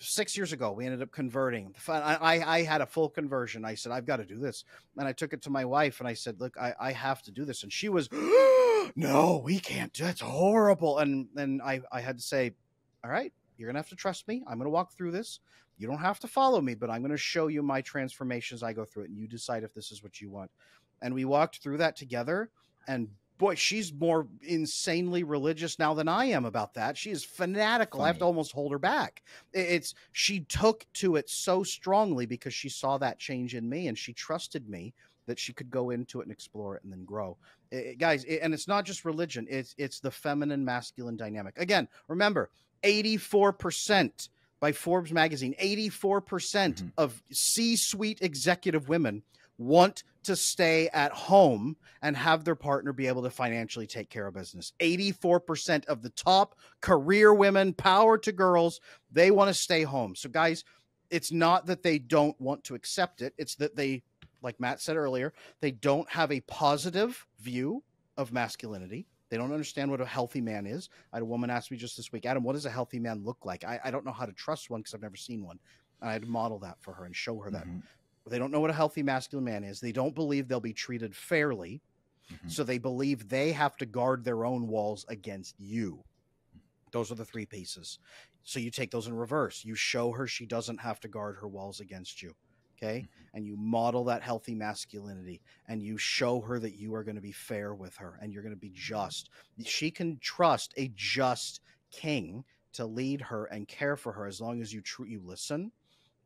six years ago. We ended up converting. I, I, I had a full conversion. I said, I've got to do this. And I took it to my wife and I said, look, I, I have to do this. And she was, no, we can't. That's horrible. And then I, I had to say, all right, you're going to have to trust me. I'm going to walk through this. You don't have to follow me, but I'm going to show you my transformations. I go through it and you decide if this is what you want. And we walked through that together, and boy, she's more insanely religious now than I am about that. She is fanatical. Funny. I have to almost hold her back. It's she took to it so strongly because she saw that change in me, and she trusted me that she could go into it and explore it and then grow. It, guys, it, and it's not just religion. It's, it's the feminine masculine dynamic. Again, remember, eighty-four percent by Forbes magazine, eighty-four percent mm-hmm. of C-suite executive women want to stay at home and have their partner be able to financially take care of business. eighty-four percent of the top career women, power to girls, they want to stay home. So guys, it's not that they don't want to accept it. It's that they, like Matt said earlier, they don't have a positive view of masculinity. They don't understand what a healthy man is. I had a woman ask me just this week, Adam, what does a healthy man look like? I, I don't know how to trust one because I've never seen one. And I had to model that for her and show her that. Mm-hmm. They don't know what a healthy masculine man is. They don't believe they'll be treated fairly. Mm-hmm. So they believe they have to guard their own walls against you. Those are the three pieces. So you take those in reverse. You show her she doesn't have to guard her walls against you. Okay. Mm-hmm. And you model that healthy masculinity and you show her that you are going to be fair with her and you're going to be just. She can trust a just king to lead her and care for her as long as you tr- you listen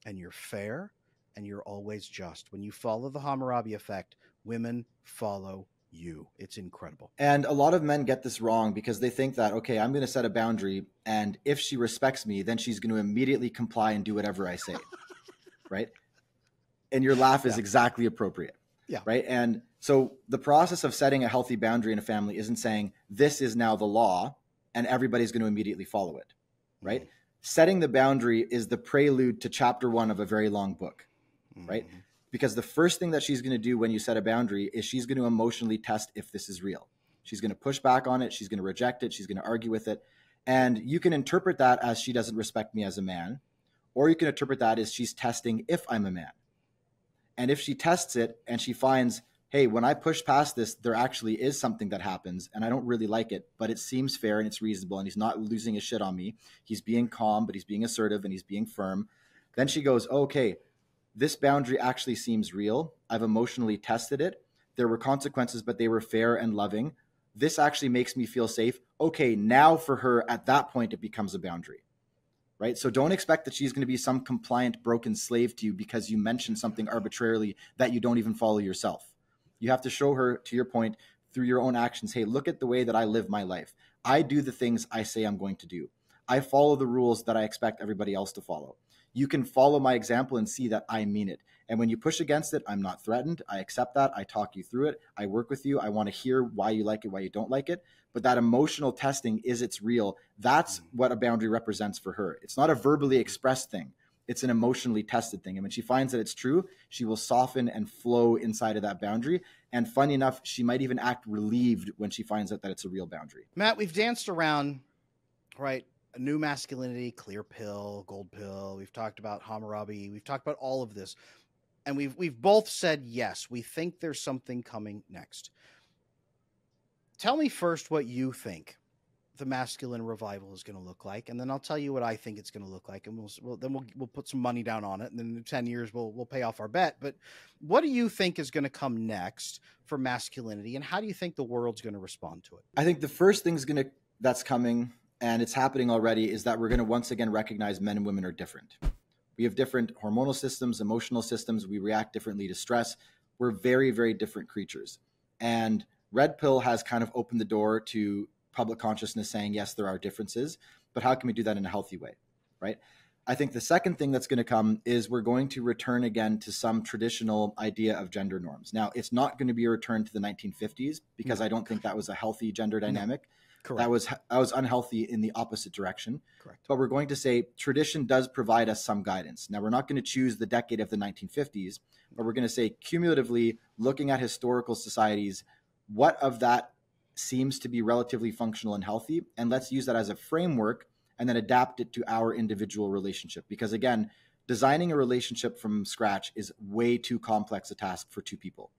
and you're fair and you're always just. When you follow the Hammurabi effect, women follow you. It's incredible. And a lot of men get this wrong because they think that, okay, I'm going to set a boundary, and if she respects me, then she's going to immediately comply and do whatever I say. Right? And your laugh is yeah. exactly appropriate. Yeah. Right? And so the process of setting a healthy boundary in a family isn't saying this is now the law and everybody's going to immediately follow it. Right? Mm-hmm. Setting the boundary is the prelude to chapter one of a very long book. Mm-hmm. Right? Because the first thing that she's going to do when you set a boundary is she's going to emotionally test if this is real. She's going to push back on it. She's going to reject it. She's going to argue with it. And you can interpret that as she doesn't respect me as a man, or you can interpret that as she's testing if I'm a man. And if she tests it and she finds, hey, when I push past this, there actually is something that happens and I don't really like it, but it seems fair and it's reasonable and he's not losing his shit on me. He's being calm, but he's being assertive and he's being firm. Then she goes, okay, this boundary actually seems real. I've emotionally tested it. There were consequences, but they were fair and loving. This actually makes me feel safe. Okay, now for her, at that point, it becomes a boundary, right? So don't expect that she's going to be some compliant, broken slave to you because you mentioned something arbitrarily that you don't even follow yourself. You have to show her, to your point, through your own actions, hey, look at the way that I live my life. I do the things I say I'm going to do. I follow the rules that I expect everybody else to follow. You can follow my example and see that I mean it. And when you push against it, I'm not threatened. I accept that. I talk you through it. I work with you. I want to hear why you like it, why you don't like it. But that emotional testing is it's real. That's what a boundary represents for her. It's not a verbally expressed thing. It's an emotionally tested thing. And when she finds that it's true, she will soften and flow inside of that boundary. And funny enough, she might even act relieved when she finds out that it's a real boundary. Matt, we've danced around, right? A new masculinity, clear pill, gold pill. We've talked about Hammurabi. We've talked about all of this. And we've we've both said, yes, we think there's something coming next. Tell me first what you think the masculine revival is going to look like. And then I'll tell you what I think it's going to look like. And we'll, we'll then we'll, we'll put some money down on it. And then in ten years, we'll, we'll pay off our bet. But what do you think is going to come next for masculinity? And how do you think the world's going to respond to it? I think the first thing's going to that's coming, and it's happening already, is that we're going to once again recognize men and women are different. We have different hormonal systems, emotional systems. We react differently to stress. We're very, very different creatures. And Red Pill has kind of opened the door to public consciousness saying, yes, there are differences, but how can we do that in a healthy way, right? I think the second thing that's going to come is we're going to return again to some traditional idea of gender norms. Now, it's not going to be a return to the nineteen fifties because no. I don't think that was a healthy gender dynamic. No. Correct. That was that was unhealthy in the opposite direction. Correct. But we're going to say tradition does provide us some guidance. Now, we're not going to choose the decade of the nineteen fifties, but we're going to say cumulatively, looking at historical societies, what of that seems to be relatively functional and healthy? And let's use that as a framework and then adapt it to our individual relationship. Because again, designing a relationship from scratch is way too complex a task for two people.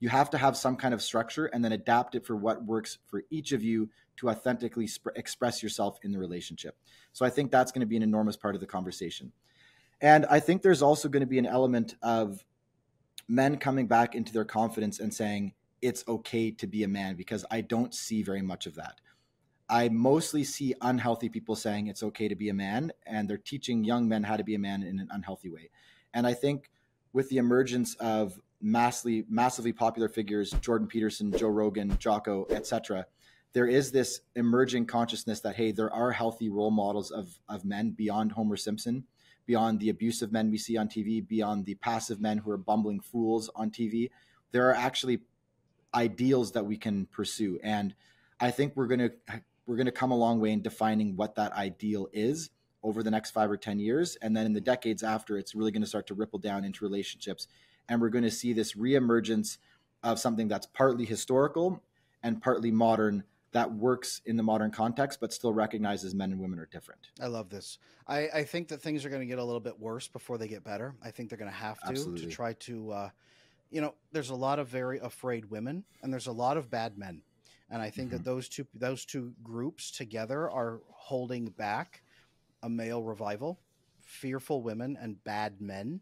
You have to have some kind of structure and then adapt it for what works for each of you to authentically sp- express yourself in the relationship. So I think that's going to be an enormous part of the conversation. And I think there's also going to be an element of men coming back into their confidence and saying, it's okay to be a man, because I don't see very much of that. I mostly see unhealthy people saying it's okay to be a man, and they're teaching young men how to be a man in an unhealthy way. And I think with the emergence of massively, massively popular figures, Jordan Peterson, Joe Rogan, Jocko, et cetera, there is this emerging consciousness that, hey, there are healthy role models of, of men beyond Homer Simpson, beyond the abusive men we see on T V, beyond the passive men who are bumbling fools on T V. There are actually ideals that we can pursue. And I think we're going to we're going to come a long way in defining what that ideal is over the next five or ten years. And then in the decades after, it's really going to start to ripple down into relationships. And we're going to see this reemergence of something that's partly historical and partly modern that works in the modern context, but still recognizes men and women are different. I love this. I, I think that things are going to get a little bit worse before they get better. I think they're going to have to, Absolutely. to try to, uh, you know, there's a lot of very afraid women and there's a lot of bad men. And I think mm-hmm. that those two, those two groups together are holding back a male revival, fearful women and bad men.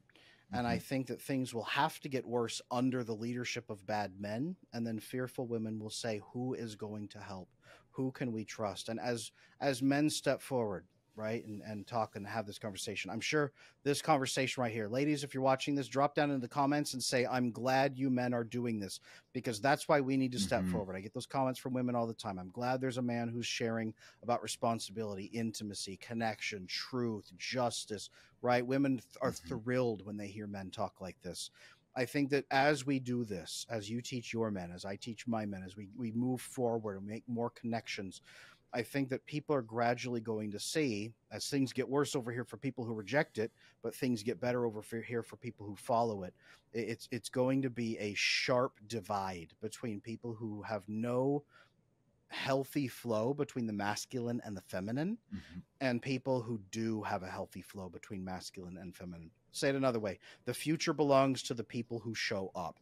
And mm-hmm. I think that things will have to get worse under the leadership of bad men. And then fearful women will say, who is going to help? Who can we trust? And as as men step forward, right, and, and talk and have this conversation, I'm sure this conversation right here, ladies, if you're watching this, drop down into the comments and say, I'm glad you men are doing this, because that's why we need to step mm-hmm. forward. I get those comments from women all the time. I'm glad there's a man who's sharing about responsibility, intimacy, connection, truth, justice, right? Women th- are mm-hmm. thrilled when they hear men talk like this. I think that as we do this, as you teach your men, as I teach my men, as we, we move forward and make more connections, I think that people are gradually going to see, as things get worse over here for people who reject it, but things get better over here for people who follow it. It's, it's going to be a sharp divide between people who have no healthy flow between the masculine and the feminine, mm-hmm. and people who do have a healthy flow between masculine and feminine. Say it another way. The future belongs to the people who show up.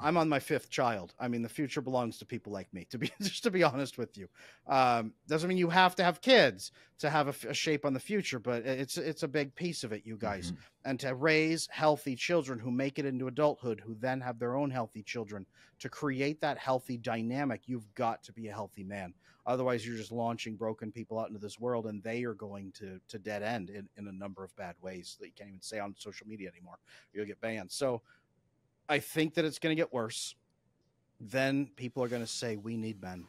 I'm on my fifth child. I mean, the future belongs to people like me, to be just to be honest with you. Um, doesn't mean you have to have kids to have a, a shape on the future, but it's it's a big piece of it, you guys. Mm-hmm. And to raise healthy children who make it into adulthood, who then have their own healthy children, to create that healthy dynamic, you've got to be a healthy man. Otherwise, you're just launching broken people out into this world, and they are going to to dead end in, in a number of bad ways that you can't even say on social media anymore. You'll get banned. So I think that it's going to get worse. Then people are going to say, we need men.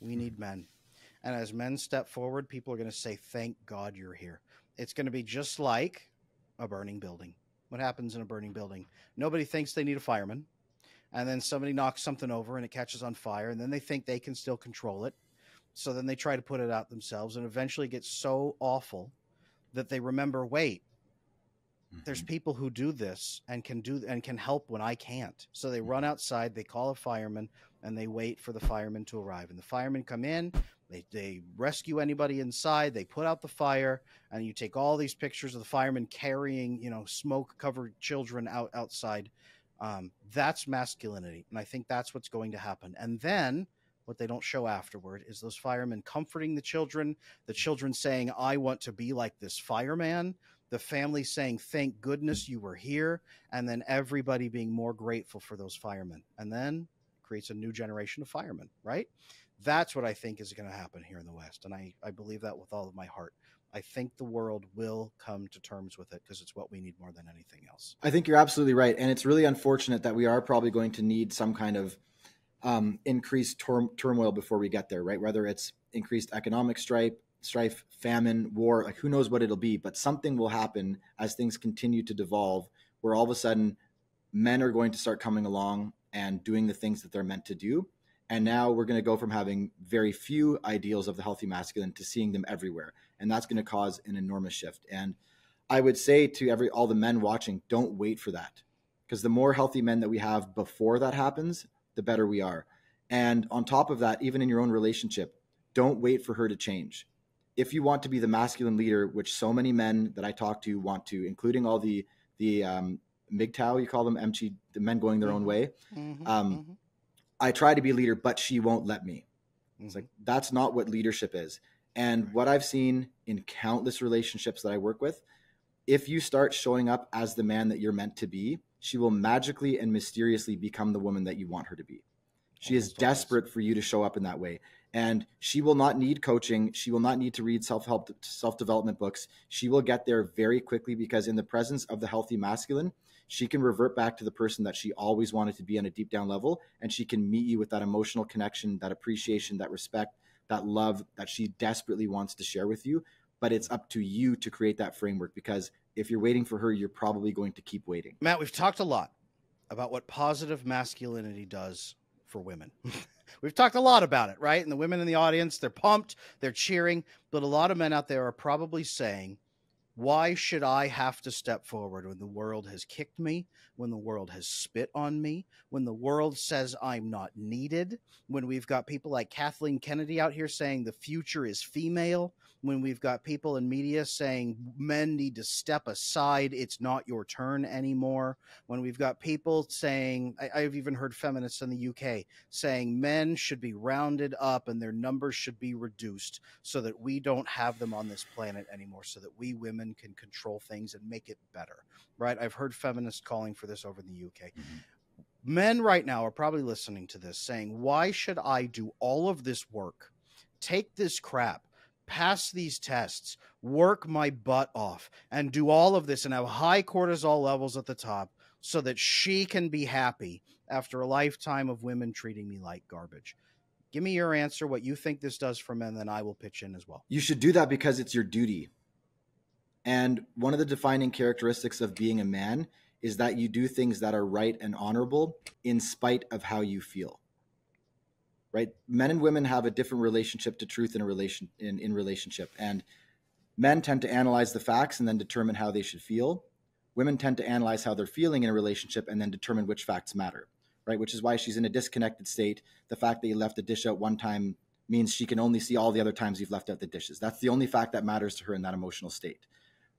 We need men. And as men step forward, people are going to say, thank God you're here. It's going to be just like a burning building. What happens in a burning building? Nobody thinks they need a fireman. And then somebody knocks something over and it catches on fire. And then they think they can still control it. So then they try to put it out themselves, and eventually it gets so awful that they remember, wait, there's people who do this and can do and can help when I can't. So they run outside, they call a fireman, and they wait for the fireman to arrive. And the firemen come in, they, they rescue anybody inside, they put out the fire, and you take all these pictures of the firemen carrying, you know, smoke-covered children out outside. Um, that's masculinity, and I think that's what's going to happen. And then what they don't show afterward is those firemen comforting the children, the children saying, I want to be like this fireman, the family saying, thank goodness you were here, and then everybody being more grateful for those firemen. And then it creates a new generation of firemen, right? That's what I think is going to happen here in the West. And I, I believe that with all of my heart. I think the world will come to terms with it because it's what we need more than anything else. I think you're absolutely right. And it's really unfortunate that we are probably going to need some kind of um, increased tur- turmoil before we get there, right? Whether it's increased economic strife, strife, famine, war, like who knows what it'll be, but something will happen as things continue to devolve where all of a sudden men are going to start coming along and doing the things that they're meant to do. And now we're going to go from having very few ideals of the healthy masculine to seeing them everywhere. And that's going to cause an enormous shift. And I would say to every, all the men watching, don't wait for that, because the more healthy men that we have before that happens, the better we are. And on top of that, even in your own relationship, don't wait for her to change. If you want to be the masculine leader, which so many men that I talk to want to, including all the the um, M G T O W, you call them, M G, the men going their mm-hmm. own way. Mm-hmm. Um, mm-hmm. I try to be a leader, but she won't let me. Mm-hmm. It's like, that's not what leadership is. And right. what I've seen in countless relationships that I work with, if you start showing up as the man that you're meant to be, she will magically and mysteriously become the woman that you want her to be. She is desperate for you to show up in that way. And she will not need coaching. She will not need to read self-help, self-development books. She will get there very quickly because in the presence of the healthy masculine, she can revert back to the person that she always wanted to be on a deep down level. And she can meet you with that emotional connection, that appreciation, that respect, that love that she desperately wants to share with you. But it's up to you to create that framework, because if you're waiting for her, you're probably going to keep waiting. Matt, we've talked a lot about what positive masculinity does for women. We've talked a lot about it, right? And the women in the audience, they're pumped, they're cheering, but a lot of men out there are probably saying, Why should I have to step forward when the world has kicked me, when the world has spit on me, when the world says I'm not needed, when we've got people like Kathleen Kennedy out here saying the future is female, when we've got people in media saying men need to step aside, it's not your turn anymore, when we've got people saying, I, I've even heard feminists in the U K saying men should be rounded up and their numbers should be reduced so that we don't have them on this planet anymore, so that we women can control things and make it better, right? I've heard feminists calling for this over in the U K. Mm-hmm. Men right now are probably listening to this saying, why should I do all of this work, take this crap, pass these tests, work my butt off, and do all of this and have high cortisol levels at the top so that she can be happy after a lifetime of women treating me like garbage? Give me your answer, what you think this does for men, then I will pitch in as well. You should do that because it's your duty. And one of the defining characteristics of being a man is that you do things that are right and honorable in spite of how you feel, right? Men and women have a different relationship to truth in a relation in, in relationship. And men tend to analyze the facts and then determine how they should feel. Women tend to analyze how they're feeling in a relationship and then determine which facts matter, right? Which is why she's in a disconnected state. The fact that you left the dish out one time means she can only see all the other times you've left out the dishes. That's the only fact that matters to her in that emotional state.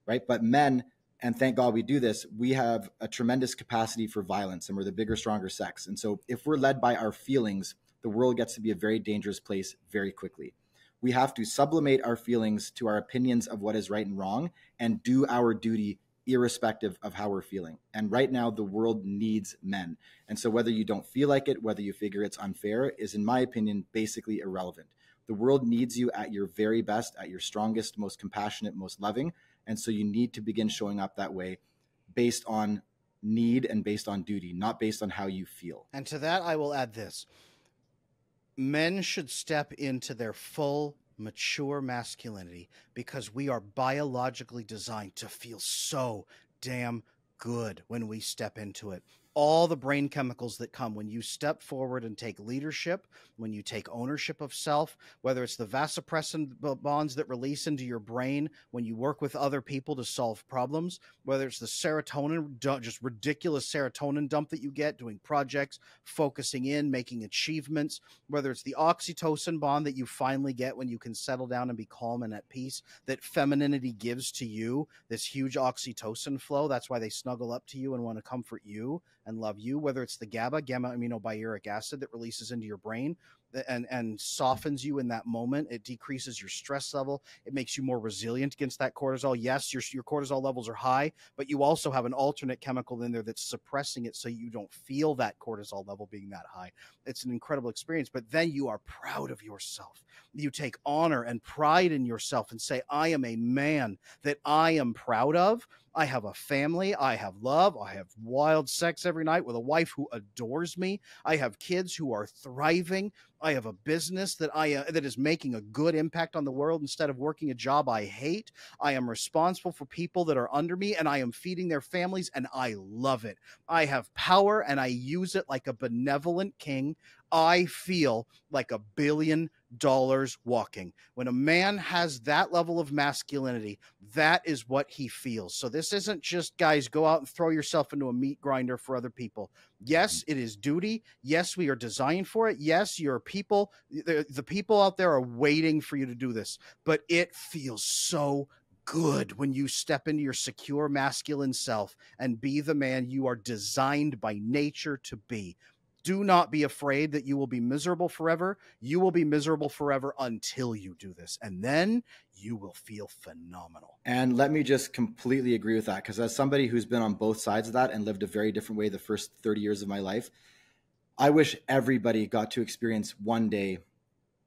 Right? But men, and thank God we do this, we have a tremendous capacity for violence, and we're the bigger, stronger sex. And so if we're led by our feelings, the world gets to be a very dangerous place very quickly. We have to sublimate our feelings to our opinions of what is right and wrong and do our duty irrespective of how we're feeling. And right now, the world needs men. And so whether you don't feel like it, whether you figure it's unfair is, in my opinion, basically irrelevant. The world needs you at your very best, at your strongest, most compassionate, most loving. And so you need to begin showing up that way based on need and based on duty, not based on how you feel. And to that, I will add this. Men should step into their full, mature masculinity because we are biologically designed to feel so damn good when we step into it. All the brain chemicals that come when you step forward and take leadership, when you take ownership of self, whether it's the vasopressin bonds that release into your brain when you work with other people to solve problems, whether it's the serotonin, just ridiculous serotonin dump that you get doing projects, focusing in, making achievements, whether it's the oxytocin bond that you finally get when you can settle down and be calm and at peace, that femininity gives to you, this huge oxytocin flow. That's why they snuggle up to you and want to comfort you and love you, whether it's the GABA, gamma aminobutyric acid, that releases into your brain and, and softens you in that moment. It decreases your stress level. It makes you more resilient against that cortisol. Yes, your, your cortisol levels are high, but you also have an alternate chemical in there that's suppressing it so you don't feel that cortisol level being that high. It's an incredible experience, but then you are proud of yourself. You take honor and pride in yourself and say, I am a man that I am proud of. I have a family. I have love. I have wild sex every night with a wife who adores me. I have kids who are thriving. I have a business that I uh, that is making a good impact on the world instead of working a job I hate. I am responsible for people that are under me, and I am feeding their families, and I love it. I have power, and I use it like a benevolent king. I feel like a billion dollars walking. When a man has that level of masculinity, that is what he feels. So this isn't just, guys, go out and throw yourself into a meat grinder for other people. Yes, it is duty. Yes, we are designed for it. Yes, your people, the, the people out there are waiting for you to do this, but it feels so good when you step into your secure masculine self and be the man you are designed by nature to be. Do not be afraid that you will be miserable forever. You will be miserable forever until you do this. And then you will feel phenomenal. And let me just completely agree with that, because as somebody who's been on both sides of that and lived a very different way the first thirty years of my life, I wish everybody got to experience one day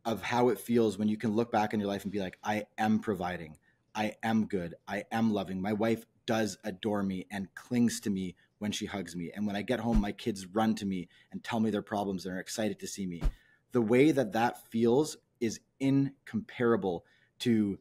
of how it feels when you can look back in your life and be like, I am providing. I am good. I am loving. My wife does adore me and clings to me when she hugs me. And when I get home, my kids run to me and tell me their problems and are excited to see me. The way that that feels is incomparable to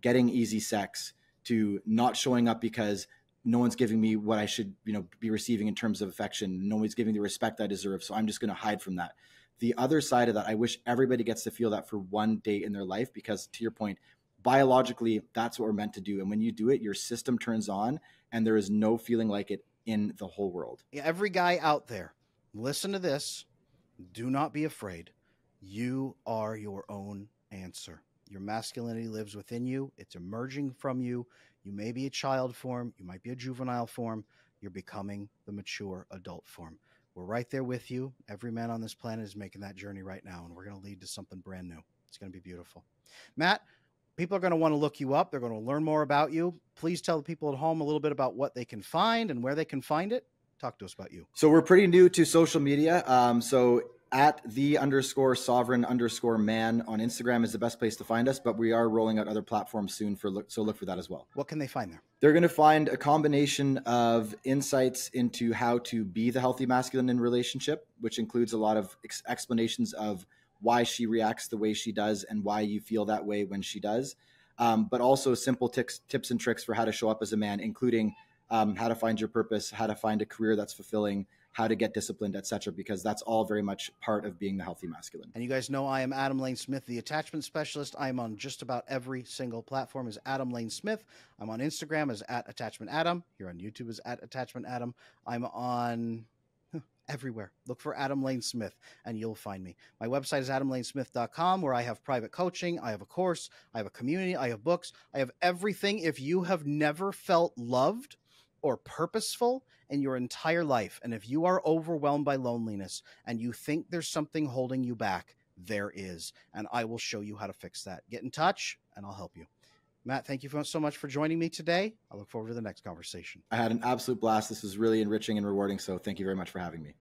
getting easy sex, to not showing up because no one's giving me what I should, you know, be receiving in terms of affection. No one's giving the respect I deserve. So I'm just going to hide from that. The other side of that, I wish everybody gets to feel that for one day in their life, because to your point, biologically, that's what we're meant to do. And when you do it, your system turns on and there is no feeling like it in the whole world. Every guy out there, listen to this. Do not be afraid. You are your own answer. Your masculinity lives within you. It's emerging from you. You may be a child form. You might be a juvenile form. You're becoming the mature adult form. We're right there with you. Every man on this planet is making that journey right now, and we're going to lead to something brand new. It's going to be beautiful. Matt, people are going to want to look you up. They're going to learn more about you. Please tell the people at home a little bit about what they can find and where they can find it. Talk to us about you. So we're pretty new to social media. Um, so at the underscore sovereign underscore man on Instagram is the best place to find us, but we are rolling out other platforms soon. For look, so look for that as well. What can they find there? They're going to find a combination of insights into how to be the healthy masculine in relationship, which includes a lot of ex- explanations of why she reacts the way she does and why you feel that way when she does, um, but also simple tics, tips and tricks for how to show up as a man, including um, how to find your purpose, how to find a career that's fulfilling, how to get disciplined, et cetera, because that's all very much part of being the healthy masculine. And you guys know I am Adam Lane Smith, the attachment specialist. I am on just about every single platform as Adam Lane Smith. I'm on Instagram as at Attachment Adam. You're on YouTube as at Attachment Adam. I'm on everywhere. Look for Adam Lane Smith and you'll find me. My website is adam lane smith dot com, where I have private coaching. I have a course. I have a community. I have books. I have everything. If you have never felt loved or purposeful in your entire life, and if you are overwhelmed by loneliness and you think there's something holding you back, there is. And I will show you how to fix that. Get in touch and I'll help you. Matt, thank you so much for joining me today. I look forward to the next conversation. I had an absolute blast. This was really enriching and rewarding, so thank you very much for having me.